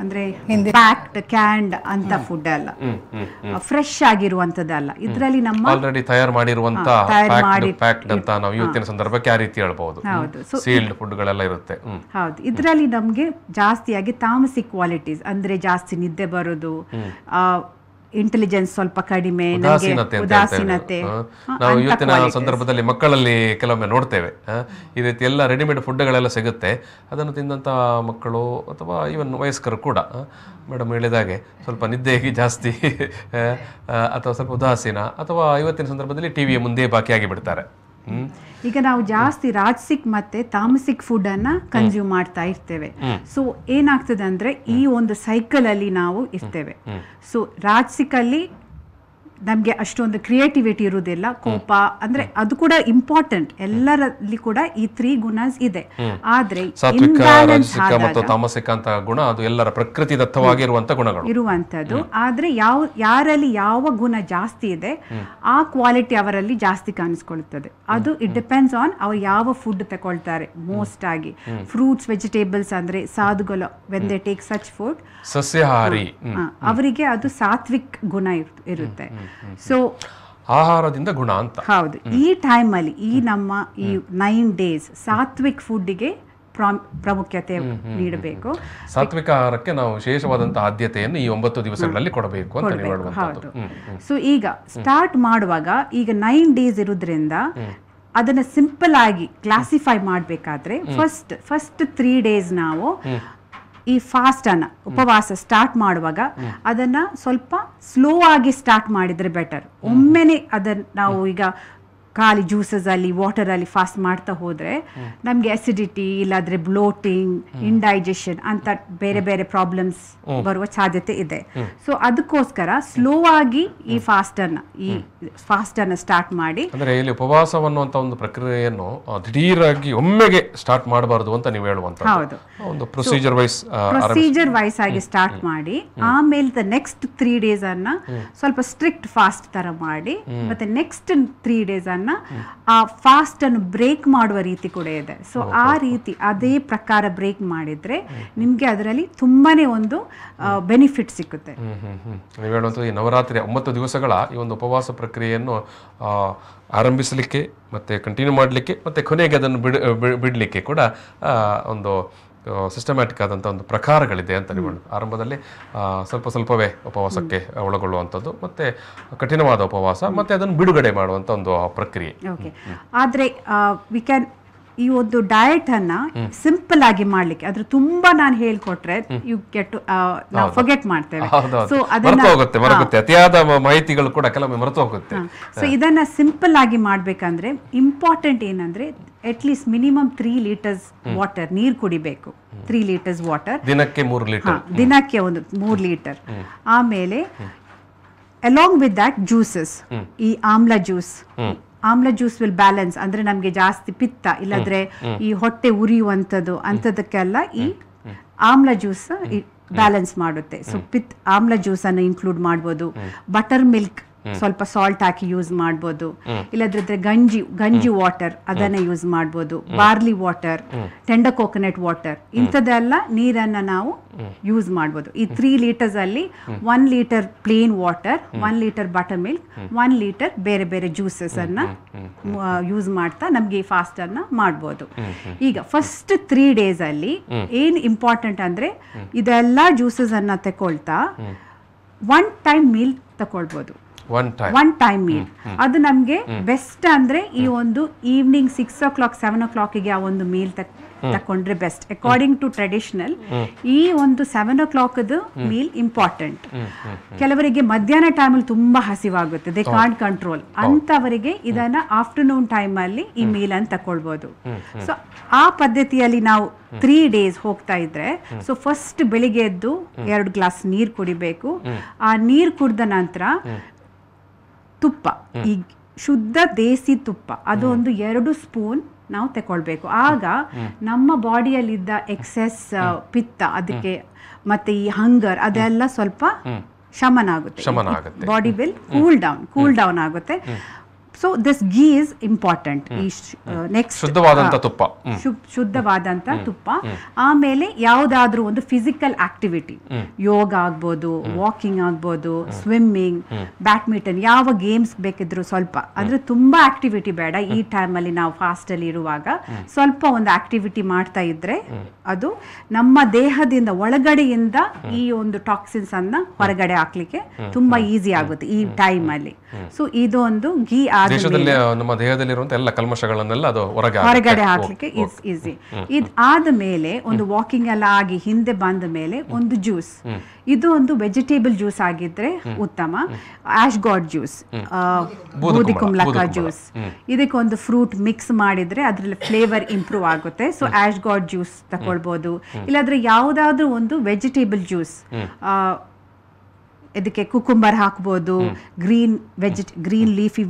ಅಂದರೆ ಪ್ಯಾಕ್ಡ್ ಕ್ಯಾಂಡ್ ಅಂತ ಫುಡ್ ಅಲ್ಲ, ಫ್ರೆಶ್ ಆಗಿರುವಂಥದ್ದಲ್ಲ. ಇದರಲ್ಲಿ ನಮ್ಮ ಆಲ್ರೆಡಿ ತಯಾರು ಮಾಡಿರುವಂತ ಪ್ಯಾಕ್ಡ್ ಅಂತ ನಾವು ಇವತ್ತಿನ ಸಂದರ್ಭಕ್ಕೆ ಆ ರೀತಿ ಹೇಳಬಹುದು. ಹೌದು, ಸೀಲ್ಡ್ ಫುಡ್ಗಳೆಲ್ಲ ಇರುತ್ತೆ. ಹೌದು, ಇದರಲ್ಲಿ ನಮಗೆ ಜಾಸ್ತಿಯಾಗಿ ತಾಮಸಿಕ್ ಕ್ವಾಲಿಟೀಸ್ ಅಂದರೆ ಜಾಸ್ತಿ ನಿದ್ದೆ ಬರೋದು, ಇಂಟೆಲಿಜೆನ್ಸ್ ಸ್ವಲ್ಪ ಕಡಿಮೆ, ಉದಾಸೀನತೆ. ನಾವು ಇವತ್ತಿನ ಸಂದರ್ಭದಲ್ಲಿ ಮಕ್ಕಳಲ್ಲಿ ಕೆಲವೊಮ್ಮೆ ನೋಡ್ತೇವೆ ಈ ರೀತಿ ಎಲ್ಲ ರೆಡಿಮೇಡ್ ಫುಡ್ಗಳೆಲ್ಲ ಸಿಗುತ್ತೆ, ಅದನ್ನು ತಿಂದಂಥ ಮಕ್ಕಳು ಅಥವಾ ಈವನ್ ವಯಸ್ಕರು ಕೂಡ. ಮೇಡಮ್ ಹೇಳಿದಾಗೆ ಸ್ವಲ್ಪ ನಿದ್ದೆಗೆ ಜಾಸ್ತಿ ಅಥವಾ ಸ್ವಲ್ಪ ಉದಾಸೀನ ಅಥವಾ ಇವತ್ತಿನ ಸಂದರ್ಭದಲ್ಲಿ ಟಿ ವಿಯ ಮುಂದೆ ಬಾಕಿಯಾಗಿ ಬಿಡ್ತಾರೆ. ಈಗ ನಾವು ಜಾಸ್ತಿ ರಾಜಸಿಕ್ ಮತ್ತೆ ತಾಮಸಿಕ್ ಫುಡ್ ಅನ್ನ ಕನ್ಸ್ಯೂಮ್ ಮಾಡ್ತಾ ಇರ್ತೇವೆ. ಸೊ ಏನಾಗ್ತದೆ ಅಂದ್ರೆ ಈ ಒಂದು ಸೈಕಲ್ ಅಲ್ಲಿ ನಾವು ಇರ್ತೇವೆ. ಸೊ ರಾಜಸಿಕ್ ಅಲ್ಲಿ ನಮಗೆ ಅಷ್ಟೊಂದು ಕ್ರಿಯೇಟಿವಿಟಿ ಇರುವುದಿಲ್ಲ, ಕೋಪ ಅಂದರೆ ಅದು ಕೂಡ ಇಂಪಾರ್ಟೆಂಟ್, ಎಲ್ಲರಲ್ಲಿ ಕೂಡ ಈ ತ್ರೀ ಗುಣಸ್ ಇದೆ. ಆದರೆ ತಾಮಸಿಕ ಅಂತ ಗುಣ ಅದು ಎಲ್ಲರ ಪ್ರಕೃತಿದತ್ತವಾಗಿರುವಂತ ಗುಣಗಳು ಇರುವಂಥದ್ದು. ಆದರೆ ಯಾವ ಯಾರಲ್ಲಿ ಯಾವ ಗುಣ ಜಾಸ್ತಿ ಇದೆ ಆ ಕ್ವಾಲಿಟಿ ಅವರಲ್ಲಿ ಜಾಸ್ತಿ ಕಾಣಿಸ್ಕೊಳ್ತದೆ. ಅದು ಇಟ್ ಡಿಪೆಂಡ್ಸ್ ಆನ್ ಅವ್ರು ಯಾವ ಫುಡ್ ತಗೊಳ್ತಾರೆ. ಮೋಸ್ಟ್ ಆಗಿ ಫ್ರೂಟ್ಸ್, ವೆಜಿಟೇಬಲ್ಸ್ ಅಂದರೆ ಸಾಧುಗಳು when they take such food, ಸಸ್ಯಾಹಾರಿ ಅವರಿಗೆ ಅದು ಸಾತ್ವಿಕ್ ಗುಣ ಇರುತ್ತೆ. ಸೊ ಆಹಾರದಿಂದ ಗುಣ ಅಂತ. ಹೌದು, ಈ ಟೈಮ್ ಅಲ್ಲಿ ಈ ನಮ್ಮ ಈ ನೈನ್ ಡೇಸ್ ಸಾತ್ವಿಕ್ ಫುಡ್ಗೆ ಪ್ರಾಮುಖ್ಯತೆ ನೀಡಬೇಕು. ಸಾತ್ವಿಕ ಆಹಾರಕ್ಕೆ ನಾವು ವಿಶೇಷವಾದಂತ ಆದ್ಯತೆಯನ್ನು ಈ ಒಂಬತ್ತು ದಿವಸಗಳಲ್ಲಿ ಕೊಡಬೇಕು ಅಂತ ಹೇಳುವಂತದ್ದು. ಸೊ ಈಗ ಸ್ಟಾರ್ಟ್ ಮಾಡುವಾಗ ಈಗ ನೈನ್ ಡೇಸ್ ಇರೋದ್ರಿಂದ ಅದನ್ನ ಸಿಂಪಲ್ ಆಗಿ ಕ್ಲಾಸಿಫೈ ಮಾಡಬೇಕಾದ್ರೆ ಫಸ್ಟ್ ಫಸ್ಟ್ ತ್ರೀ ಡೇಸ್ ನಾವು ಈ ಫಾಸ್ಟನ್ನು ಉಪವಾಸ ಸ್ಟಾರ್ಟ್ ಮಾಡುವಾಗ ಅದನ್ನು ಸ್ವಲ್ಪ ಸ್ಲೋ ಆಗಿ ಸ್ಟಾರ್ಟ್ ಮಾಡಿದರೆ ಬೆಟರ್. ಒಮ್ಮೆನೆ ಅದನ್ನು ನಾವು ಈಗ ಖಾಲಿ ಜ್ಯೂಸಸಲ್ಲಿ ವಾಟರಲ್ಲಿ ಫಾಸ್ಟ್ ಮಾಡ್ತಾ ಹೋದರೆ ನಮಗೆ ಅಸಿಡಿಟಿ ಇಲ್ಲಾದರೆ ಬ್ಲೋಟಿಂಗ್, ಇಂಡೈಜೆಷನ್ ಅಂತ ಬೇರೆ ಬೇರೆ ಪ್ರಾಬ್ಲಮ್ಸ್ ಬರುವ ಸಾಧ್ಯತೆ ಇದೆ. ಸೊ ಅದಕ್ಕೋಸ್ಕರ ಸ್ಲೋ ಆಗಿ ಈ ಫಾಸ್ಟನ್ನು ಈ ಫಾಸ್ಟನ್ನು ಸ್ಟಾರ್ಟ್ ಮಾಡಿ, ಅಂದರೆ ಇಲ್ಲಿ ಉಪವಾಸವನ್ನು ಅಂತ ಒಂದು ಪ್ರಕ್ರಿಯೆಯನ್ನು ದಿಢೀರಾಗಿ ಒಮ್ಮೆಗೆ ಸ್ಟಾರ್ಟ್ ಮಾಡಬಾರ್ದು ಅಂತ ನೀವು ಹೇಳುವಂಥದ್ದು. ಹೌದು, ಒಂದು ಪ್ರೊಸೀಜರ್ ವೈಸ್ ಪ್ರೊಸೀಜರ್ ವೈಸ್ ಆಗಿ ಸ್ಟಾರ್ಟ್ ಮಾಡಿ ಆಮೇಲೆ ದ ನೆಕ್ಸ್ಟ್ ತ್ರೀ ಡೇಸನ್ನು ಸ್ವಲ್ಪ ಸ್ಟ್ರಿಕ್ಟ್ ಫಾಸ್ಟ್ ಥರ ಮಾಡಿ, ಮತ್ತು ನೆಕ್ಸ್ಟ್ ತ್ರೀ ಡೇಸನ್ನು ಆ ಫಾಸ್ಟ್ ಅನ್ನು ಬ್ರೇಕ್ ಮಾಡುವ ರೀತಿ ಕೂಡ ಇದೆ. ಸೊ ಆ ರೀತಿ ಅದೇ ಪ್ರಕಾರ ಬ್ರೇಕ್ ಮಾಡಿದ್ರೆ ನಿಮ್ಗೆ ಅದರಲ್ಲಿ ತುಂಬಾನೇ ಒಂದು ಬೆನಿಫಿಟ್ ಸಿಗುತ್ತೆ. ನೀವು ಹೇಳುವಂಥದ್ದು ಈ ನವರಾತ್ರಿ ಒಂಬತ್ತು ದಿವಸಗಳ ಈ ಒಂದು ಉಪವಾಸ ಪ್ರಕ್ರಿಯೆಯನ್ನು ಆರಂಭಿಸಲಿಕ್ಕೆ ಮತ್ತೆ ಕಂಟಿನ್ಯೂ ಮಾಡಲಿಕ್ಕೆ ಮತ್ತೆ ಕೊನೆಗೆ ಅದನ್ನು ಬಿಡ ಬಿಡಲಿಕ್ಕೆ ಕೂಡ ಒಂದು ಸಿಸ್ಟಮ್ಯಾಟಿಕ್ ಆದಂಥ ಒಂದು ಪ್ರಕಾರಗಳಿದೆ ಅಂತ ನೀವು ಹೇಳಿ, ಆರಂಭದಲ್ಲಿ ಸ್ವಲ್ಪ ಸ್ವಲ್ಪವೇ ಉಪವಾಸಕ್ಕೆ ಒಳಗೊಳ್ಳುವಂಥದ್ದು, ಮತ್ತೆ ಕಠಿಣವಾದ ಉಪವಾಸ, ಮತ್ತೆ ಅದನ್ನು ಬಿಡುಗಡೆ ಮಾಡುವಂಥ ಒಂದು ಪ್ರಕ್ರಿಯೆ. ಓಕೆ, ಆದರೆ ವಿ ಕ್ಯಾನ್ ಈ ಒಂದು ಡಯಟ್ ಅನ್ನ ಸಿಂಪಲ್ ಆಗಿ ಮಾಡ್ಲಿಕ್ಕೆ, ಅದ್ರ ತುಂಬಾ ನಾನು ಹೇಳ್ಕೊಟ್ರೆ ಯು ಗೆಟ್ ನಾವು ಫರ್ಗೆಟ್ ಮಾಡ್ತೇವೆ. ಸೊ ಅದನ್ನ ಅತಿಯಾದ ಮಾಹಿತಿಗಳು ಕೂಡ ಕೆಲವೊಮ್ಮೆ ಮರೆತು ಹೋಗುತ್ತೆ. ಸೊ ಇದನ್ನ ಸಿಂಪಲ್ ಆಗಿ ಮಾಡ್ಬೇಕಂದ್ರೆ ಇಂಪಾರ್ಟೆಂಟ್ ಏನಂದ್ರೆ at least minimum three litres water ನೀರು ಕುಡಿಬೇಕು. ತ್ರೀ ಲೀಟರ್ಸ್ ವಾಟರ್ ದಿನಕ್ಕೆ ಮೂರು ಲೀಟರ್ ದಿನಕ್ಕೆ ಒಂದು ಮೂರು ಲೀಟರ್ ಆಮೇಲೆ ಅಲಾಂಗ್ ವಿತ್ ದಟ್ ಜ್ಯೂಸಸ್, ಈ ಆಮ್ಲ ಜ್ಯೂಸ್ ಆಮ್ಲ ಜ್ಯೂಸ್ ವಿಲ್ ಬ್ಯಾಲೆನ್ಸ್. ಅಂದ್ರೆ ನಮ್ಗೆ ಜಾಸ್ತಿ ಪಿತ್ತ ಇಲ್ಲಾದ್ರೆ ಈ ಹೊಟ್ಟೆ ಉರಿಯುವಂಥದ್ದು ಅಂಥದಕ್ಕೆಲ್ಲ ಈ ಆಮ್ಲ ಜ್ಯೂಸ್ ಬ್ಯಾಲೆನ್ಸ್ ಮಾಡುತ್ತೆ. ಸೊ ಪಿತ್ ಆಮ್ಲ ಜ್ಯೂಸ್ ಅನ್ನು ಇನ್ಕ್ಲೂಡ್ ಮಾಡ್ಬೋದು. ಬಟರ್ ಮಿಲ್ಕ್ ಸ್ವಲ್ಪ ಸಾಲ್ಟ್ ಹಾಕಿ ಯೂಸ್ ಮಾಡ್ಬೋದು, ಇಲ್ಲದ್ರೆ ಗಂಜಿ ಗಂಜಿ ವಾಟರ್ ಅದನ್ನ ಯೂಸ್ ಮಾಡ್ಬೋದು. Barley water, tender coconut water ಇಂಥದ್ದೆಲ್ಲ ನೀರನ್ನ ನಾವು ಯೂಸ್ ಮಾಡ್ಬೋದು. ಈ ತ್ರೀ ಲೀಟರ್ಸ್ ಅಲ್ಲಿ one litre plain water, one litre buttermilk, one litre ಬೇರೆ ಬೇರೆ ಜ್ಯೂಸಸ್ ಅನ್ನ ಯೂಸ್ ಮಾಡ್ತಾ ನಮ್ಗೆ ಈ ಫಾಸ್ಟ್ ಅನ್ನ ಮಾಡ್ಬೋದು. ಈಗ ಫಸ್ಟ್ ತ್ರೀ ಡೇಸ್ ಅಲ್ಲಿ ಏನ್ ಇಂಪಾರ್ಟೆಂಟ್ ಅಂದ್ರೆ ಇದೆಲ್ಲ ಜ್ಯೂಸಸ್ ಅನ್ನ ತಗೊಳ್ತಾ ಒನ್ ಟೈಮ್ ಮೀಲ್ ತಕೊಳ್ಬೋದು. ಒನ್ ಟೈಮ್ ಮೀಲ್ ಅದು ನಮ್ಗೆ ಬೆಸ್ಟ್. ಅಂದ್ರೆ ಈ ಒಂದು evening six o'clock seven ಓ ಕ್ಲಾಕ್ಗೆ ಆ ಒಂದು ಮೀಲ್ ತಕೊಂಡ್ರೆ ಬೆಸ್ಟ್. ಅಕಾರ್ಡಿಂಗ್ ಟು ಟ್ರೆಡಿಷನಲ್ ಈ ಒಂದು seven o'clock meal important. ಕೆಲವರಿಗೆ ಮಧ್ಯಾಹ್ನ ಟೈಮಲ್ಲಿ ತುಂಬಾ ಹಸಿವಾಗುತ್ತೆ, ದೇ ಕಾಂಟ್ ಕಂಟ್ರೋಲ್ ಅಂತವರಿಗೆ ಇದನ್ನ ಆಫ್ಟರ್ನೂನ್ ಟೈಮ್ ಅಲ್ಲಿ ಈ ಮೀಲ್ ಅನ್ನು ತಕೊಳ್ಬಹುದು. ಸೊ ಆ ಪದ್ಧತಿಯಲ್ಲಿ ನಾವು ತ್ರೀ ಡೇಸ್ ಹೋಗ್ತಾ ಇದ್ರೆ, ಸೊ ಫಸ್ಟ್ ಬೆಳಿಗ್ಗೆ ಎದ್ದು ಎರಡು ಗ್ಲಾಸ್ ನೀರು ಕುಡಿಬೇಕು. ಆ ನೀರು ಕುಡಿದ ನಂತರ ತುಪ್ಪ, ಈ ಶುದ್ಧ ದೇಸಿ ತುಪ್ಪ ಅದೊಂದು ಎರಡು ಸ್ಪೂನ್ ನಾವು ತಗೊಳ್ಬೇಕು. ಆಗ ನಮ್ಮ ಬಾಡಿಯಲ್ಲಿದ್ದ ಎಕ್ಸೆಸ್ ಪಿತ್ತ ಅದಕ್ಕೆ ಮತ್ತೆ ಈ ಹಂಗರ್ ಅದೆಲ್ಲ ಸ್ವಲ್ಪ ಶಮನ ಆಗುತ್ತೆ. Body will cool down cool down ಆಗುತ್ತೆ. So this ghee is important. ಈ ನೆಕ್ಸ್ಟ್ ಶುದ್ಧವಾದಂಥ ತುಪ್ಪ ಶುದ್ಧವಾದಂಥ ತುಪ್ಪ ಆಮೇಲೆ ಯಾವುದಾದ್ರೂ ಒಂದು ಫಿಸಿಕಲ್ ಆಕ್ಟಿವಿಟಿ, ಯೋಗ ಆಗ್ಬೋದು, ವಾಕಿಂಗ್ ಆಗ್ಬೋದು, ಸ್ವಿಮ್ಮಿಂಗ್, ಬ್ಯಾಡ್ಮಿಂಟನ್, ಯಾವ ಗೇಮ್ಸ್ ಬೇಕಿದ್ರು ಸ್ವಲ್ಪ, ಅಂದ್ರೆ ತುಂಬಾ ಆಕ್ಟಿವಿಟಿ ಬೇಡ ಈ ಟೈಮಲ್ಲಿ. ನಾವು ಫಾಸ್ಟ್ ಅಲ್ಲಿ ಇರುವಾಗ ಸ್ವಲ್ಪ ಒಂದು ಆಕ್ಟಿವಿಟಿ ಮಾಡ್ತಾ ಇದ್ರೆ ಅದು ನಮ್ಮ ದೇಹದಿಂದ ಒಳಗಡೆಯಿಂದ ಈ ಒಂದು ಟಾಕ್ಸಿನ್ಸ್ ಅನ್ನ ಹೊರಗಡೆ ಹಾಕ್ಲಿಕ್ಕೆ ತುಂಬಾ ಈಸಿ ಆಗುತ್ತೆ ಈ ಟೈಮ್ ಅಲ್ಲಿ. ಸೊ ಇದೊಂದು ಘೀ ದೇಶದಲ್ಲಿ ನಮ್ಮ ದೇಹದಲ್ಲಿರುವಂತ ಎಲ್ಲ ಕಲ್ಮಶಗಳನ್ನೆಲ್ಲ ಅದು ಹೊರಗಡೆ ಹಾಕ್ಲಿಕ್ಕೆ ಈಸಿ. ಇದು ಆದಮೇಲೆ ಒಂದು ವಾಕಿಂಗ್ ಎಲ್ಲ ಆಗಿ ಹಿಂದೆ ಬಂದ ಮೇಲೆ ಒಂದು ಜ್ಯೂಸ್, ಇದು ಒಂದು ವೆಜಿಟೇಬಲ್ ಜ್ಯೂಸ್ ಆಗಿದ್ರೆ ಉತ್ತಮ. ಆಶ್ ಗಾಡ್ ಜ್ಯೂಸ್, ಬೂದಿ ಕುಂಬಳಕಾಯಿ ಜ್ಯೂಸ್, ಇದಕ್ಕೊಂದು ಫ್ರೂಟ್ ಮಿಕ್ಸ್ ಮಾಡಿದ್ರೆ ಅದ್ರಲ್ಲಿ ಫ್ಲೇವರ್ ಇಂಪ್ರೂವ್ ಆಗುತ್ತೆ. ಸೊ ಆಶ್ ಗಾಡ್ ಜ್ಯೂಸ್ ತಗೊಳ್ಬಹುದು. ಇಲ್ಲಾದ್ರೆ ಯಾವುದಾದ್ರೂ ಒಂದು ವೆಜಿಟೇಬಲ್ ಜ್ಯೂಸ್, ಇದಕ್ಕೆ ಕುಕುಂಬರ್ ಹಾಕ್ಬೋದು, green veg green leafy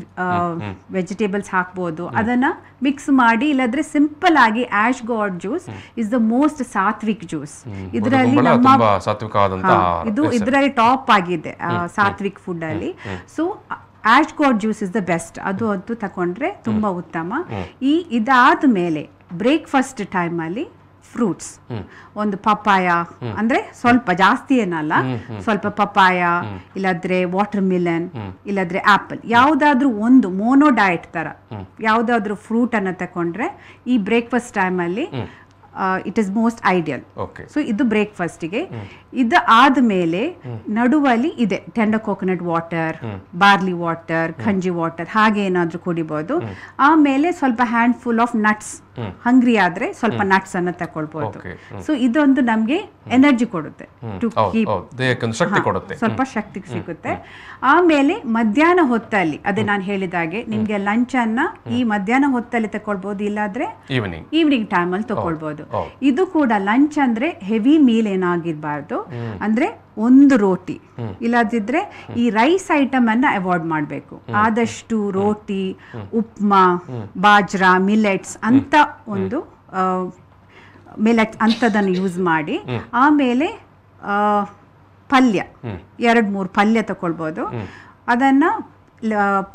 vegetables ಹಾಕ್ಬೋದು. ಅದನ್ನು ಮಿಕ್ಸ್ ಮಾಡಿ ಇಲ್ಲಾಂದ್ರೆ ಸಿಂಪಲ್ ಆಗಿ ash gourd juice is the most ಸಾತ್ವಿಕ್ juice. ಇದರಲ್ಲಿ ನಮ್ಮ ಇದು ಇದರಲ್ಲಿ ಟಾಪ್ ಆಗಿದೆ ಸಾತ್ವಿಕ್ ಫುಡ್ ಅಲ್ಲಿ. So ash gourd juice is the best, ಅದು ಅಂತೂ ತಕೊಂಡ್ರೆ ತುಂಬಾ ಉತ್ತಮ. ಈ ಇದಾದ ಮೇಲೆ ಬ್ರೇಕ್ಫಾಸ್ಟ್ ಟೈಮ್ ಅಲ್ಲಿ ಫ್ರೂಟ್ಸ್, ಒಂದು ಪಪ್ಪಾಯ, ಅಂದ್ರೆ ಸ್ವಲ್ಪ ಜಾಸ್ತಿ ಏನಲ್ಲ, ಸ್ವಲ್ಪ ಪಪ್ಪಾಯ ಇಲ್ಲಾದ್ರೆ ವಾಟರ್ ಮಿಲನ್ ಇಲ್ಲಾದ್ರೆ ಆಪಲ್, ಯಾವ್ದಾದ್ರೂ ಒಂದು ಮೋನೋ ಡಯಟ್ ತರ ಯಾವ್ದಾದ್ರೂ ಫ್ರೂಟ್ ಅನ್ನ ತಕೊಂಡ್ರೆ ಈ ಬ್ರೇಕ್ಫಾಸ್ಟ್ ಟೈಮ್ ಅಲ್ಲಿ it is most ideal. So ಇದು ಬ್ರೇಕ್ಫಾಸ್ಟ್ಗೆ. ಇದು ಆದಮೇಲೆ ನಡುವಲ್ಲಿ ಇದೆ tender coconut water, barley water, ಖಂಜಿ ವಾಟರ್ ಹಾಗೆ ಏನಾದ್ರೂ ಕುಡಿಬಹುದು. ಆಮೇಲೆ ಸ್ವಲ್ಪ ಹ್ಯಾಂಡ್ಫುಲ್ ಆಫ್ ನಟ್ಸ್ hungry ಆದ್ರೆ ಸ್ವಲ್ಪ nuts ಅನ್ನು ತಕೊಳ್ಳಬಹುದು ಸೋ ಇದೊಂದು ನಮಗೆ ಎನರ್ಜಿ ಕೊಡುತ್ತೆ ಟು ಕೀಪ್ ದೇಹಕ್ಕೆ ಶಕ್ತಿ ಕೊಡುತ್ತೆ ಸ್ವಲ್ಪ ಶಕ್ತಿ ಸಿಗುತ್ತೆ ಆಮೇಲೆ ಮಧ್ಯಾಹ್ನ ಹೊತ್ತಲ್ಲಿ ಅದೇ ನಾನು ಹೇಳಿದಾಗೆ ನಿಮಗೆ ಲಂಚ್ ಅನ್ನು ಈ ಮಧ್ಯಾಹ್ನ ಹೊತ್ತಲ್ಲಿ ತಕೊಳ್ಳಬಹುದು ಇಲ್ಲಾದ್ರೆ ಈವ್ನಿಂಗ್ ಈವ್ನಿಂಗ್ ಟೈಮ್ ಅಲ್ಲಿ ತಕೊಳ್ಳಬಹುದು ಇದು ಕೂಡ ಲಂಚ್ ಅಂದ್ರೆ ಹೆವಿ ಮೀಲ್ ಏನಾಗಿರಬಾರದು ಅಂದ್ರೆ ಒಂದು ರೋಟಿ ಇಲ್ಲದಿದ್ರೆ ಈ ರೈಸ್ ಐಟಮ್ ಅನ್ನು ಅವಾಯ್ಡ್ ಮಾಡಬೇಕು ಆದಷ್ಟು ರೋಟಿ ಉಪ್ಮಾ ಬಾಜ್ರಾ ಮಿಲೆಟ್ಸ್ ಅಂತ ಒಂದು ಮಿಲೆಟ್ ಅಂತದನ್ನು ಯೂಸ್ ಮಾಡಿ ಆಮೇಲೆ ಪಲ್ಯ ಎರಡು ಮೂರು ಪಲ್ಯ ತಗೊಳ್ಬೋದು ಅದನ್ನು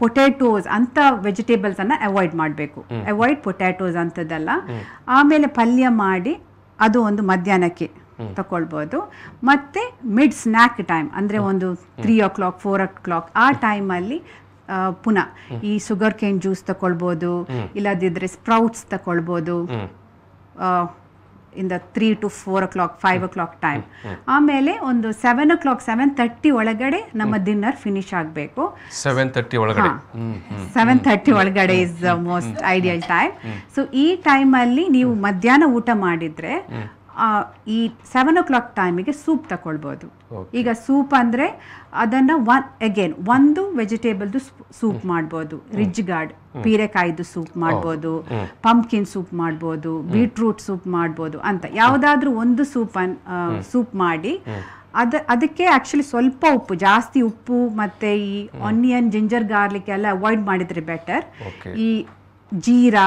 ಪೊಟ್ಯಾಟೋಸ್ ಅಂತ ವೆಜಿಟೇಬಲ್ಸ್ ಅನ್ನು ಅವಾಯ್ಡ್ ಮಾಡಬೇಕು ಅವಾಯ್ಡ್ ಪೊಟ್ಯಾಟೋಸ್ ಅಂತದಲ್ಲ ಆಮೇಲೆ ಪಲ್ಯ ಮಾಡಿ ಅದು ಒಂದು ಮಧ್ಯಾಹ್ನಕ್ಕೆ ತಗೊಳ್ಬೋದು ಮತ್ತು ಮಿಡ್ ಸ್ನ್ಯಾಕ್ ಟೈಮ್ ಅಂದರೆ ಒಂದು three o'clock four o'clock ಆ ಟೈಮಲ್ಲಿ ಪುನಃ ಈ ಶುಗರ್ ಕೇನ್ ಜ್ಯೂಸ್ ತಗೊಳ್ಬೋದು ಇಲ್ಲದಿದ್ದರೆ ಸ್ಪ್ರೌಟ್ಸ್ ತಗೊಳ್ಬೋದು ಇಂದ three to four o'clock five o'clock time ಆಮೇಲೆ ಒಂದು seven o'clock seven thirty ಒಳಗಡೆ ನಮ್ಮ ಡಿನ್ನರ್ ಫಿನಿಶ್ ಆಗಬೇಕು ಸೆವೆನ್ ತರ್ಟಿ ಒಳಗಡೆ ಸೆವೆನ್ ತರ್ಟಿ ಒಳಗಡೆ is most ideal time so ಈ ಟೈಮಲ್ಲಿ ನೀವು ಮಧ್ಯಾಹ್ನ ಊಟ ಮಾಡಿದರೆ ಈ ಸೆವೆನ್ ಓ ಕ್ಲಾಕ್ ಟೈಮಿಗೆ ಸೂಪ್ ತಗೊಳ್ಬೋದು ಈಗ ಸೂಪ್ ಅಂದರೆ ಅದನ್ನು ಒನ್ ಅಗೇನ್ ಒಂದು ವೆಜಿಟೇಬಲ್ದು ಸೂಪ್ ಮಾಡ್ಬೋದು ರಿಜ್ ಗಾರ್ಡ್ ಪೀರೆಕಾಯ್ದು ಸೂಪ್ ಮಾಡ್ಬೋದು ಪಂಪ್ಕಿನ್ ಸೂಪ್ ಮಾಡ್ಬೋದು ಬೀಟ್ರೂಟ್ ಸೂಪ್ ಮಾಡ್ಬೋದು ಅಂತ ಯಾವುದಾದ್ರೂ ಒಂದು ಸೂಪ್ ಸೂಪ್ ಮಾಡಿ ಅದ ಅದಕ್ಕೆ ಆ್ಯಕ್ಚುಲಿ ಸ್ವಲ್ಪ ಉಪ್ಪು ಜಾಸ್ತಿ ಉಪ್ಪು ಮತ್ತು ಈ ಆನಿಯನ್ ಜಿಂಜರ್ ಗಾರ್ಲಿಕ್ ಎಲ್ಲ ಅವಾಯ್ಡ್ ಮಾಡಿದರೆ ಬೆಟರ್ ಈ ಜೀರಾ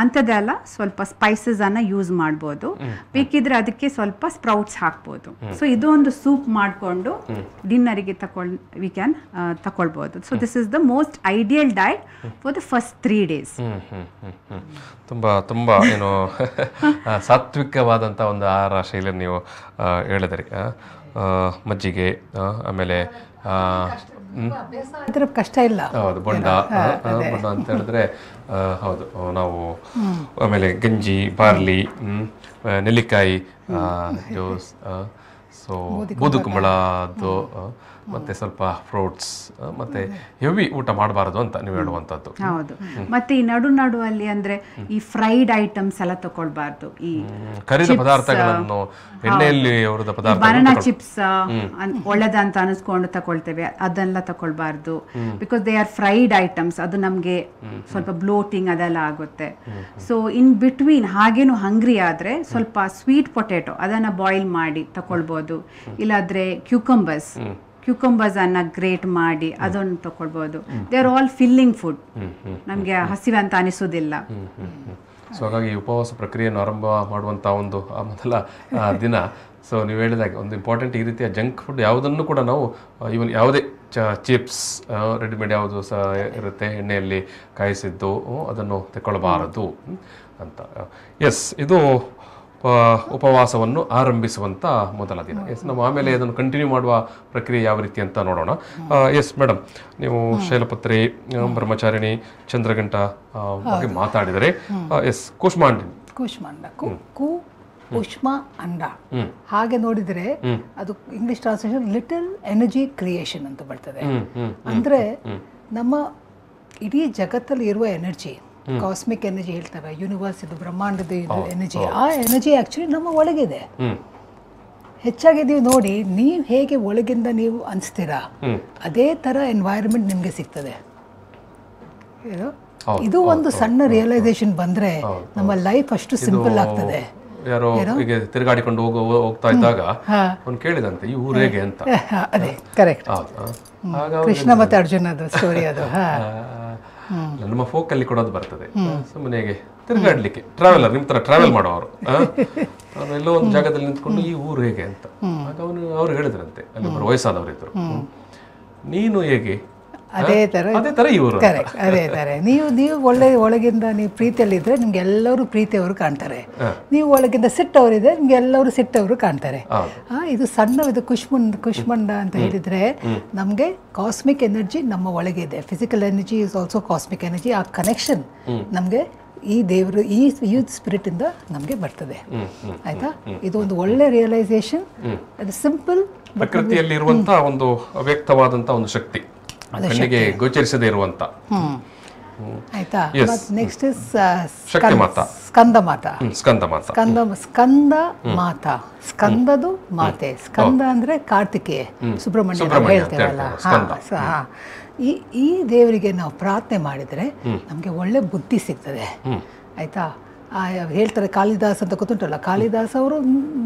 ಅಂಥದ್ದೆಲ್ಲ ಸ್ವಲ್ಪ ಸ್ಪೈಸಸ್ ಅನ್ನು ಯೂಸ್ ಮಾಡ್ಬೋದು ಬೇಕಿದ್ರೆ ಅದಕ್ಕೆ ಸ್ವಲ್ಪ ಸ್ಪ್ರೌಟ್ಸ್ ಹಾಕ್ಬೋದು ಸೊ ಇದು ಒಂದು ಸೂಪ್ ಮಾಡಿಕೊಂಡು ಡಿನ್ನರಿಗೆ ತಗೊಳ್ ವಿ ಕ್ಯಾನ್ ತಗೊಳ್ಬೋದು so this is the most ideal diet for the first three days ತುಂಬ ತುಂಬ ಏನು ಸಾತ್ವಿಕವಾದಂಥ ಒಂದು ಆಹಾರ ಶೈಲಿ ನೀವು ಹೇಳಿದ್ರಿ ಮಜ್ಜಿಗೆ ಆಮೇಲೆ ಕಷ್ಟ ಇಲ್ಲ ಹೌದು ಬೊಂಡ ಬೊಂಡ ಅಂತ ಹೇಳಿದ್ರೆ ಹೌದು ನಾವು ಆಮೇಲೆ ಗಂಜಿ ಬಾರ್ಲಿ ನೆಲ್ಲಿಕಾಯಿ ಜ್ಯೂಸ್ ಸೊ ಬೂದುಕುಂಬಳದ್ದು ಮತ್ತೆ ಸ್ವಲ್ಪ ಫ್ರೂಟ್ಸ್ ಮತ್ತೆ ಹೆವಿ ಊಟ ಮಾಡಬಾರದು ಅಂತ ನೀವು ಹೇಳುವಂಥದ್ದು ಹೌದು ಮತ್ತೆ ಈ ನಡು ನಡುವಲ್ಲಿ ಅಂದ್ರೆ ಈ ಫ್ರೈಡ್ ಐಟಮ್ಸ್ ಎಲ್ಲ ತಗೊಳ್ಬಾರ್ದು ಈ ಕರಿದ ಪದಾರ್ಥಗಳನ್ನು ಎಣ್ಣೆಯಲ್ಲಿ ಹುರಿದ ಪದಾರ್ಥ ಬನಾನಾ ಚಿಪ್ಸ್ ಒಳ್ಳೆದಂತ ಅನಿಸ್ಕೊಂಡು ತಗೊಳ್ತೇವೆ ಅದೆಲ್ಲ ತಗೊಳ್ಬಾರ್ದು because they are fried items ಅದು ನಮಗೆ ಸ್ವಲ್ಪ ಬ್ಲೋಟಿಂಗ್ ಅದೆಲ್ಲ ಆಗುತ್ತೆ ಸೊ ಇನ್ ಬಿಟ್ವೀನ್ ಹಾಗೇನು ಹಂಗ್ರಿ ಆದ್ರೆ ಸ್ವಲ್ಪ ಸ್ವೀಟ್ ಪೊಟ್ಯಾಟೊ ಅದನ್ನ ಬಾಯ್ಲ್ ಮಾಡಿ ತಗೊಳ್ಬೋದು ಇಲ್ಲಾದ್ರೆ ಕ್ಯೂಕಂಬರ್ಸ್ ಕ್ಯೂಕಂಬರ್ಸ್ ಅನ್ನ ಗ್ರೇಟ್ ಮಾಡಿ ಅದನ್ನು ತಗೊಳ್ಬಹುದು they are all filling food ನಮಗೆ ಹಸಿವೆ ಅಂತ ಅನಿಸೋದಿಲ್ಲ ಸೊ ಹಾಗಾಗಿ ಉಪವಾಸ ಪ್ರಕ್ರಿಯೆಯನ್ನು ಆರಂಭ ಮಾಡುವಂಥ ಒಂದು ಆ ಮೊದಲ ದಿನ ಸೊ ನೀವು ಹೇಳಿದಾಗ ಒಂದು ಇಂಪಾರ್ಟೆಂಟ್ ಈ ರೀತಿಯ ಜಂಕ್ ಫುಡ್ ಯಾವುದನ್ನು ಕೂಡ ನಾವು ಈವನ್ ಯಾವುದೇ ಚ ಚಿಪ್ಸ್ ರೆಡಿಮೇಡ್ ಯಾವುದು ಸಹ ಇರುತ್ತೆ ಎಣ್ಣೆಯಲ್ಲಿ ಕಾಯಿಸಿದ್ದು ಅದನ್ನು ತಗೊಳ್ಬಾರದು ಅಂತ ಎಸ್ ಇದು ಉಪವಾಸವನ್ನು ಆರಂಭಿಸುವಂಥ ಮೊದಲ ದಿನ ಎಸ್ ನಾವು ಆಮೇಲೆ ಅದನ್ನು ಕಂಟಿನ್ಯೂ ಮಾಡುವ ಪ್ರಕ್ರಿಯೆ ಯಾವ ರೀತಿ ಅಂತ ನೋಡೋಣ ಎಸ್ ಮೇಡಮ್ ನೀವು ಶೈಲಪುತ್ರಿ ಬ್ರಹ್ಮಚಾರಿಣಿ ಚಂದ್ರಘಂಟ ಬಗ್ಗೆ ಮಾತಾಡಿದರೆ ಎಸ್ ಕುಷ್ಮಾಂಡಿನಿ ಕುಷ್ಮಾಂಡ ಕು ಕುಷ್ಮ ಅಂಡ ಹಾಗೆ ನೋಡಿದರೆ ಅದು English translation little energy creation ಅಂತ ಬರ್ತದೆ ಅಂದರೆ ನಮ್ಮ ಇಡೀ ಜಗತ್ತಲ್ಲಿ ಇರುವ ಎನರ್ಜಿ ಕಾಸ್ಮಿಕ್ ಎನರ್ಜಿ ಹೇಳ್ತವೆ ಯೂನಿವರ್ಸ್ ಇದು ಬ್ರಹ್ಮಾಂಡದ ಎನರ್ಜಿ ಆ ಎನರ್ಜಿ ಆಕ್ಚುಲಿ ನಮ್ಮ ಒಳಗಿದೆ ಹೆಚ್ಚಾಗಿ ನೀವು ನೋಡಿ ನೀವು ಹೇಗೆ ಒಳಗಿಂದ ನೀವು ಅನಿಸ್ತೀರಾ ಅದೇ ಥರ ಎನ್ವೈರನ್ಮೆಂಟ್ ನಿಮಗೆ ಸಿಗ್ತದೆ ಇದು ಒಂದು ಸಣ್ಣ ರಿಯಲೈಸೇಷನ್ ಬಂದರೆ ನಮ್ಮ ಲೈಫ್ ಅಷ್ಟು ಸಿಂಪಲ್ ಆಗ್ತದೆ ಯಾರೋ ಹೀಗೆ ತಿರುಗಾಡಿಕೊಂಡು ಹೋಗ ಹೋಗ್ತಾ ಇದ್ದಾಗ ಅವ್ನು ಕೇಳಿದಂತೆ ಈ ಊರು ಹೇಗೆ ಅಂತ ಅದೇ ಕರೆಕ್ಟ್ ಕೃಷ್ಣ ಮತ್ತು ಅರ್ಜುನದ ಸ್ಟೋರಿ ಅದು ನಮ್ಮ ಫೋಕಲ್ಲಿ ಕೊಡೋದು ಬರ್ತದೆ ಸುಮ್ಮನೆ ತಿರುಗಾಡ್ಲಿಕ್ಕೆ ಟ್ರಾವೆಲರ್ ನಿಮ್ಮ ತರ ಟ್ರಾವೆಲ್ ಮಾಡೋರು ಅವ್ರು ಎಲ್ಲೋ ಒಂದು ಜಾಗದಲ್ಲಿ ನಿಂತ್ಕೊಂಡು ಈ ಊರು ಹೇಗೆ ಅಂತ ಆಗ ಅವನು ಅವ್ರು ಹೇಳಿದ್ರಂತೆ ಅಲ್ಲಿ ಒಬ್ಬರು ವಯಸ್ಸಾದವರು ಇದ್ರು ನೀನು ಹೇಗೆ ಅದೇ ತರ ಅದೇ ತರ ಇವರು ಅದೇ ತರ ನೀವು ನೀವು ಒಳ್ಳೆ ಒಳಗಿಂದ ನೀವು ಪ್ರೀತಿಯಲ್ಲಿ ಇದ್ರೆ ನಿಮ್ಗೆ ಎಲ್ಲರೂ ಪ್ರೀತಿಯವರು ಕಾಣ್ತಾರೆ ನೀವು ಒಳಗಿಂದ ಸಿಟ್ಟವರಿದ್ರೆ ನಿಮ್ಗೆ ಎಲ್ಲರೂ ಸಿಟ್ಟವರು ಕಾಣ್ತಾರೆ ಇದು ಸಣ್ಣ ಇದು ಕುಷ್ಮಂಡ ಕುಷ್ಮಂಡ ಅಂತ ಹೇಳಿದ್ರೆ ನಮಗೆ ಕಾಸ್ಮಿಕ್ ಎನರ್ಜಿ ನಮ್ಮ ಒಳಗೆ ಇದೆ physical energy is also cosmic energy ಆ ಕನೆಕ್ಷನ್ ನಮಗೆ ಈ ದೇವರು ಈ ಯೂತ್ ಸ್ಪಿರಿಟ್ ಇಂದ ನಮಗೆ ಬರ್ತದೆ ಆಯ್ತಾ ಇದು ಒಂದು ಒಳ್ಳೆ ರಿಯಲೈಸೇಷನ್ ಅದು ಸಿಂಪಲ್ ಪ್ರಕೃತಿಯಲ್ಲಿರುವಂತಹ ಒಂದು ಅವ್ಯಕ್ತವಾದಂತಹ ಒಂದು ಶಕ್ತಿ ಕಣ್ಣಿಗೆ ಗೋಚರಿಸದೇ ಇರುವಂತ ಆಯ್ತಾ next is ಸ್ಕಂದಮಾತ Skandamata. Mm. Skandamata. Skanda, mm. Skanda Mata. Skanda do Mate. Skanda andre Kartike. Subramanya. Subramanya. Ee devarige naavu prarthne madidre namage olle buddhi sigutade. Aita ಹೇಳ್ತಾರೆ ಕಾಳಿದಾಸ್ ಅಂತ ಗೊತ್ತುಂಟಲ್ಲ ಕಾಳಿದಾಸ್ ಅವರು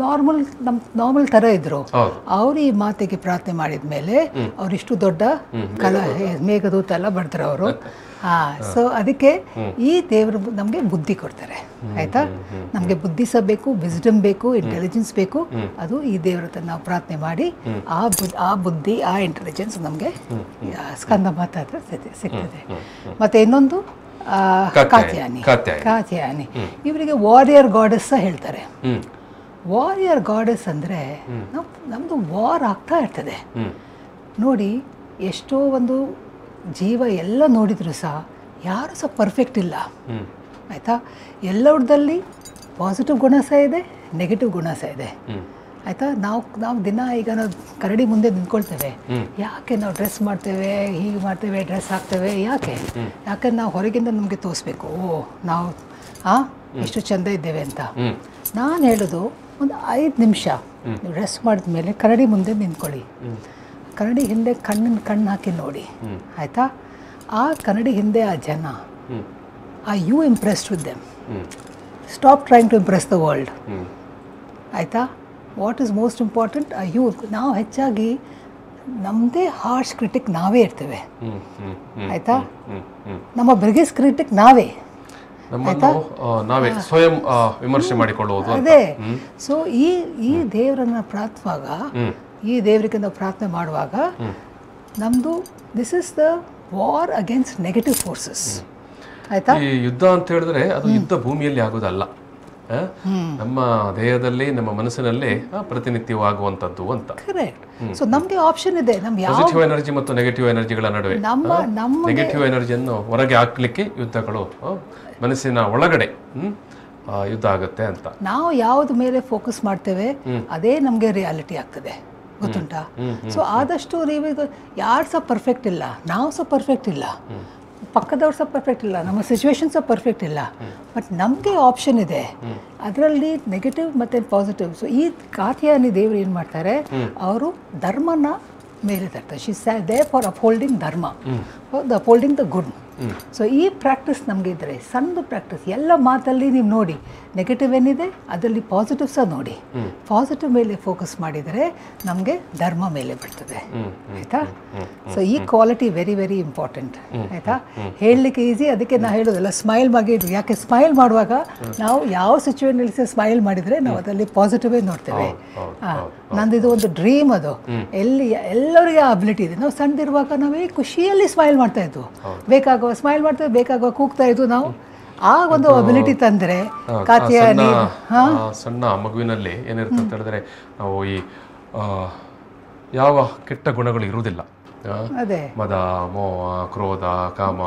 ನಾರ್ಮಲ್ ನಮ್ಮ ನಾರ್ಮಲ್ ತರ ಇದ್ರು ಅವರು ಈ ಮಾತೆಗೆ ಪ್ರಾರ್ಥನೆ ಮಾಡಿದ ಮೇಲೆ ಅವರು ಇಷ್ಟು ದೊಡ್ಡ ಕಲಾ ಮೇಘದೂತ ಎಲ್ಲ ಬರ್ತಾರೆ ಅವರು ಹಾ ಸೋ ಅದಕ್ಕೆ ಈ ದೇವರು ನಮಗೆ ಬುದ್ಧಿ ಕೊಡ್ತಾರೆ ಆಯ್ತಾ ನಮಗೆ ಬುದ್ಧಿಸಬೇಕು ವಿಸ್ಡಮ್ ಬೇಕು ಇಂಟೆಲಿಜೆನ್ಸ್ ಬೇಕು ಅದು ಈ ದೇವರತ್ರ ನಾವು ಪ್ರಾರ್ಥನೆ ಮಾಡಿ ಆ ಆ ಬುದ್ಧಿ ಆ ಇಂಟೆಲಿಜೆನ್ಸ್ ನಮಗೆ ಸ್ಕಂದ ಮಾತಾ ಹತ್ರ ಸಿಗ್ತದೆ ಮತ್ತೆ ಇನ್ನೊಂದು Katyayani. Katyayani. Ivrige warrior goddess ಹೇಳ್ತಾರೆ ವಾರಿಯರ್ ಗಾಡೆಸ್ ಅಂದರೆ ನಮ್ಮದು ವಾರ್ ಆಗ್ತಾ ಇರ್ತದೆ ನೋಡಿ ಎಷ್ಟೋ ಒಂದು ಜೀವ ಎಲ್ಲ ನೋಡಿದ್ರು ಸಹ ಯಾರು ಸಹ ಪರ್ಫೆಕ್ಟ್ ಇಲ್ಲ ಆಯಿತಾ ಎಲ್ಲರದಲ್ಲಿ ಪಾಸಿಟಿವ್ ಗುಣ ಸಹ ಇದೆ ನೆಗೆಟಿವ್ ಗುಣ ಸಹ ಇದೆ ಆಯಿತಾ ನಾವು ನಾವು ದಿನ ಈಗ ನಾವು ಕರಡಿ ಮುಂದೆ ನಿಂತ್ಕೊಳ್ತೇವೆ ಯಾಕೆ ನಾವು ಡ್ರೆಸ್ ಮಾಡ್ತೇವೆ ಹೀಗೆ ಮಾಡ್ತೇವೆ ಡ್ರೆಸ್ ಹಾಕ್ತೇವೆ ಯಾಕೆ ಯಾಕೆ ನಾವು ಹೊರಗಿಂದ ನಮಗೆ ತೋರಿಸ್ಬೇಕು ಓ ನಾವು ಹಾಂ ಎಷ್ಟು ಚೆಂದ ಇದ್ದೇವೆ ಅಂತ ನಾನು ಹೇಳೋದು ಒಂದು ಐದು ನಿಮಿಷ ನೀವು ಡ್ರೆಸ್ ಮಾಡಿದ ಮೇಲೆ ಕರಡಿ ಮುಂದೆ ನಿಂತ್ಕೊಳ್ಳಿ ಕರಡಿ ಹಿಂದೆ ಕಣ್ಣಿನ ಕಣ್ಣು ಹಾಕಿ ನೋಡಿ ಆಯಿತಾ ಆ ಕರಡಿ ಹಿಂದೆ ಆ ಜನ are you impressed with them stop trying to impress the world ಆಯಿತಾ ವಾಟ್ ಈಸ್ ಮೋಸ್ಟ್ ಇಂಪಾರ್ಟೆಂಟ್ ಆ ಯು ನಾವು ಹೆಚ್ಚಾಗಿ ನಮ್ಮದೇ ಹಾರ್ಶ್ ಕ್ರಿಟಿಕ್ ನಾವೇ ಇರ್ತೇವೆ ಆಯಿತಾ ನಮ್ಮ ಬಿಗ್ಗೆಸ್ಟ್ ಕ್ರಿಟಿಕ್ ನಾವೇ ನಾವೇ ಸ್ವಯಂ ವಿಮರ್ಶೆ ಮಾಡಿಕೊಳ್ಳುವುದು ಅದೇ ಸೊ ಈ ಈ ದೇವರನ್ನ ಪ್ರಾರ್ಥವಾಗ ಈ ದೇವರಿಗೆ ನಾವು ಪ್ರಾರ್ಥನೆ ಮಾಡುವಾಗ ನಮ್ಮದು this is the war against negative forces ಆಯಿತಾ ಈ ಯುದ್ಧ ಅಂತ ಹೇಳಿದ್ರೆ ಅದು ಯುದ್ಧ ಭೂಮಿಯಲ್ಲಿ ಆಗೋದಲ್ಲ ನಮ್ಮ ದೇಹದಲ್ಲಿ ನಮ್ಮ ಮನಸ್ಸಿನಲ್ಲಿ ಪ್ರತಿನಿತ್ಯವಾಗುವಂಥದ್ದು ಅಂತ ಕರೆಕ್ಟ್ ಸೊ ನಮಗೆ ಆಪ್ಷನ್ ಇದೆ ನಮ್ಮ ಯಾವ ಪಾಸಿಟಿವ್ ಎನರ್ಜಿ ಮತ್ತು ನೆಗೆಟಿವ್ ಎನರ್ಜಿಗಳ ನಡುವೆ ನಮ್ಮ ನಮ್ಮ ನೆಗೆಟಿವ್ ಎನರ್ಜಿಯನ್ನು ಹೊರಗೆ ಹಾಕಲಿಕ್ಕೆ ಯುದ್ಧಗಳು ಮನಸ್ಸಿನ ಒಳಗಡೆ ಯುದ್ಧ ಆಗುತ್ತೆ ಅಂತ ನಾವು ಯಾವ್ದು ಮೇಲೆ ಫೋಕಸ್ ಮಾಡ್ತೇವೆ ಅದೇ ನಮಗೆ ರಿಯಾಲಿಟಿ ಆಗ್ತದೆ ಗೊತ್ತುಂಟಾ ಸೊ ಆದಷ್ಟು ನೀವು ಯಾರು ಸಹ ಪರ್ಫೆಕ್ಟ್ ಇಲ್ಲ ನಾವು ಸಹ ಪರ್ಫೆಕ್ಟ್ ಇಲ್ಲ ಪಕ್ಕದವ್ರು ಸಹ ಪರ್ಫೆಕ್ಟ್ ಇಲ್ಲ ನಮ್ಮ ಸಿಚುವೇಶನ್ ಸಹ ಪರ್ಫೆಕ್ಟ್ ಇಲ್ಲ ಬಟ್ ನಮಗೆ ಆಪ್ಷನ್ ಇದೆ ಅದರಲ್ಲಿ ನೆಗೆಟಿವ್ ಮತ್ತು ಪಾಸಿಟಿವ್ ಸೊ ಈ ಕಾತ್ಯಾಯನಿ ದೇವರು ಏನು ಮಾಡ್ತಾರೆ ಅವರು ಧರ್ಮನ ಮೇಲೆ ತರ್ತಾರೆ she is there for upholding dharma the upholding the good so ಈ ಪ್ರಾಕ್ಟೀಸ್ ನಮಗಿದ್ರೆ ಸಣ್ಣ ಪ್ರಾಕ್ಟೀಸ್ ಎಲ್ಲ ಮಾತಲ್ಲಿ ನೀವು ನೋಡಿ ನೆಗೆಟಿವ್ ಏನಿದೆ ಅದರಲ್ಲಿ ಪಾಸಿಟಿವ್ ಸಹ ನೋಡಿ ಪಾಸಿಟಿವ್ ಮೇಲೆ ಫೋಕಸ್ ಮಾಡಿದರೆ ನಮಗೆ ಧರ್ಮ ಮೇಲೆ ಬರ್ತದೆ ಆಯಿತಾ ಸೊ ಈ ಕ್ವಾಲಿಟಿ ವೆರಿ ವೆರಿ ಇಂಪಾರ್ಟೆಂಟ್ ಆಯಿತಾ ಹೇಳಲಿಕ್ಕೆ ಈಸಿ ಅದಕ್ಕೆ ನಾವು ಹೇಳೋದಲ್ಲ ಸ್ಮೈಲ್ ಮಾಡಿ ಯಾಕೆ ಸ್ಮೈಲ್ ಮಾಡುವಾಗ ನಾವು ಯಾವ ಸಿಚುವೇಷನಲ್ಲಿ ಸ್ಮೈಲ್ ಮಾಡಿದರೆ ನಾವು ಅದರಲ್ಲಿ ಪಾಸಿಟಿವೇ ನೋಡ್ತೇವೆ ಹಾಂ ನಂದು ಇದು ಒಂದು ಡ್ರೀಮ್ ಅದು ಎಲ್ಲಿ ಎಲ್ಲರಿಗೆ ಆ ಅಬಿಲಿಟಿ ಇದೆ ನಾವು ಸಣ್ಣದಿರುವಾಗ ನಾವೇ ಖುಷಿಯಲ್ಲಿ ಸ್ಮೈಲ್ ಮಾಡ್ತಾ ಇದ್ವು ಬೇಕಾಗ ಸ್ಮೈಲ್ ಮಾಡ್ತಾ ಬೇಕಾಗುವ ಕೂಗ್ತಾ ಇದ್ದು ನಾವು ಆ ಒಂದು ಅಬಿಲಿಟಿ ತಂದ್ರೆ ಕಾತ್ಯಾಯನಿ ಸಣ್ಣ ಮಗುವಿನಲ್ಲಿ ಏನಿರುತ್ತೆ ಅಂತ ಹೇಳಿದ್ರೆ ನಾವು ಈ ಯಾವ ಕೆಟ್ಟ ಗುಣಗಳು ಇರುವುದಿಲ್ಲ ಮದ ಮೋಹ ಕ್ರೋಧ ಕಾಮ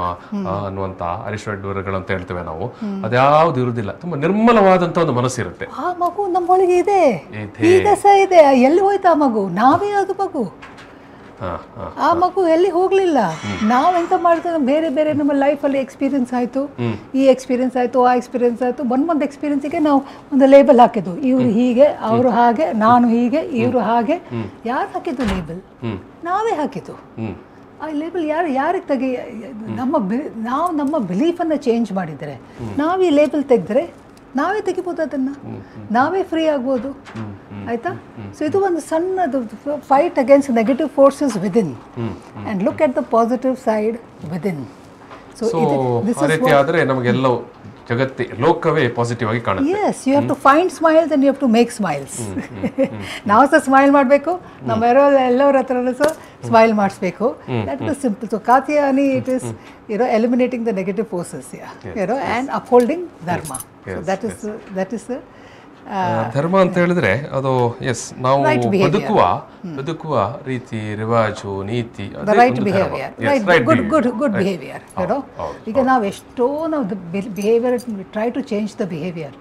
ಅನ್ನುವಂತ ಅರಿಷಡ್ವರ್ಗಳಂತ ಹೇಳ್ತೇವೆ ನಾವು ಅದ್ಯಾವ್ದು ಇರುವುದಿಲ್ಲ ತುಂಬಾ ನಿರ್ಮಲವಾದಂತ ಒಂದು ಮನಸ್ಸಿರುತ್ತೆ ಆ ಮಗು ನಮ್ಮೊಳಗೆ ಇದೆ ಈಗ ಸಹ ಇದೆ ಎಲ್ಲಿ ಹೋಯ್ತು ಆ ಮಗು ನಾವೇ ಅದು ಮಗು ಆ ಮಗು ಎಲ್ಲಿ ಹೋಗ್ಲಿಲ್ಲ ನಾವು ಎಂತ ಮಾಡ್ತೇವೆ ಬೇರೆ ಬೇರೆ ನಮ್ಮ ಲೈಫಲ್ಲಿ ಎಕ್ಸ್ಪೀರಿಯನ್ಸ್ ಆಯಿತು ಈ ಎಕ್ಸ್ಪೀರಿಯನ್ಸ್ ಆಯಿತು ಆ ಎಕ್ಸ್ಪೀರಿಯನ್ಸ್ ಆಯಿತು ಒಂದೊಂದು ಎಕ್ಸ್ಪೀರಿಯನ್ಸಿಗೆ ನಾವು ಒಂದು ಲೇಬಲ್ ಹಾಕಿದ್ವು ಇವರು ಹೀಗೆ ಅವರು ಹಾಗೆ ನಾನು ಹೀಗೆ ಇವರು ಹಾಗೆ ಯಾರು ಹಾಕಿದ್ದು ಲೇಬಲ್ ನಾವೇ ಹಾಕಿದ್ದು ಆ ಲೇಬಲ್ ಯಾರು ಯಾರಿಗೆ ತೆಗಿ ನಮ್ಮ ನಾವು ನಮ್ಮ ಬಿಲೀಫನ್ನು ಚೇಂಜ್ ಮಾಡಿದರೆ ನಾವು ಈ ಲೇಬಲ್ ತೆಗೆದ್ರೆ ನಾವೇ ತೆಗಿಬೋದು ಅದನ್ನು ನಾವೇ ಫ್ರೀ ಆಗ್ಬೋದು ಆಯಿತಾ ಸೊ ಇದು ಒಂದು ಸಣ್ಣದು fight against negative forces within and look at the positive side within so ಆದರೆ ನಮಗೆಲ್ಲ ಜಗತ್ತೇ ಲೋಕವೇ ಪಾಸಿಟಿವ್ ಆಗಿ ಕಾಣುತ್ತೆ yes you have to find smiles and you have to make smiles ನಾವು ಸಹ ಸ್ಮೈಲ್ ಮಾಡಬೇಕು ನಮ್ಮ ಇರೋ ಎಲ್ಲರ ಹತ್ರನೂ ಸಹ ಸ್ಮೈಲ್ ಮಾಡಿಸ್ಬೇಕು that is simple so ಕಾತ್ಯಾಯನಿ it is you know eliminating the negative forces you know and upholding dharma that is that is ಧರ್ಮ ಅಂತ ಹೇಳಿದ್ರೆ ಅದು ಎಸ್ ನಾವು ಬದುಕುವ ಬದುಕುವ ರೀತಿ ರಿವಾಜು ನೀತಿ right behaviour right good good good behaviour you know ಈಗ ನಾವು ಎಷ್ಟೋ ನಾವು behaviour try to change the behaviour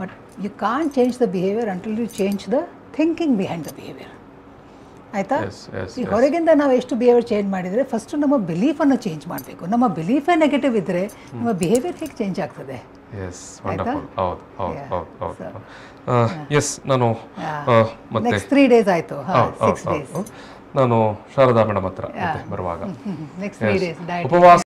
but you can't change the behaviour until you change the thinking behind the behaviour ಆಯಿತಾ ಈ ಹೊರಗಿಂದ ನಾವು ಎಷ್ಟು ಬಿಹೇವಿಯರ್ ಚೇಂಜ್ ಮಾಡಿದರೆ ಫಸ್ಟು ನಮ್ಮ ಬಿಲೀಫನ್ನು ಚೇಂಜ್ ಮಾಡಬೇಕು ನಮ್ಮ ಬಿಲೀಫೇ ನೆಗೆಟಿವ್ ಇದ್ದರೆ ನಮ್ಮ ಬಿಹೇವಿಯರ್ ಹೇಗೆ ಚೇಂಜ್ ಆಗ್ತದೆ ಎಸ್ ವಂಡರ್ಫುಲ್ ಹೌದು ಹೌದು ಹೌದು ಹೌದು ಎಸ್ ನಾನು ಮತ್ತೆ ತ್ರೀ ಡೇಸ್ ಆಯಿತು ನಾನು ಶಾರದಾ ಮೇಡಮ್ ಹತ್ರ ಬರುವಾಗ ಉಪವಾಸ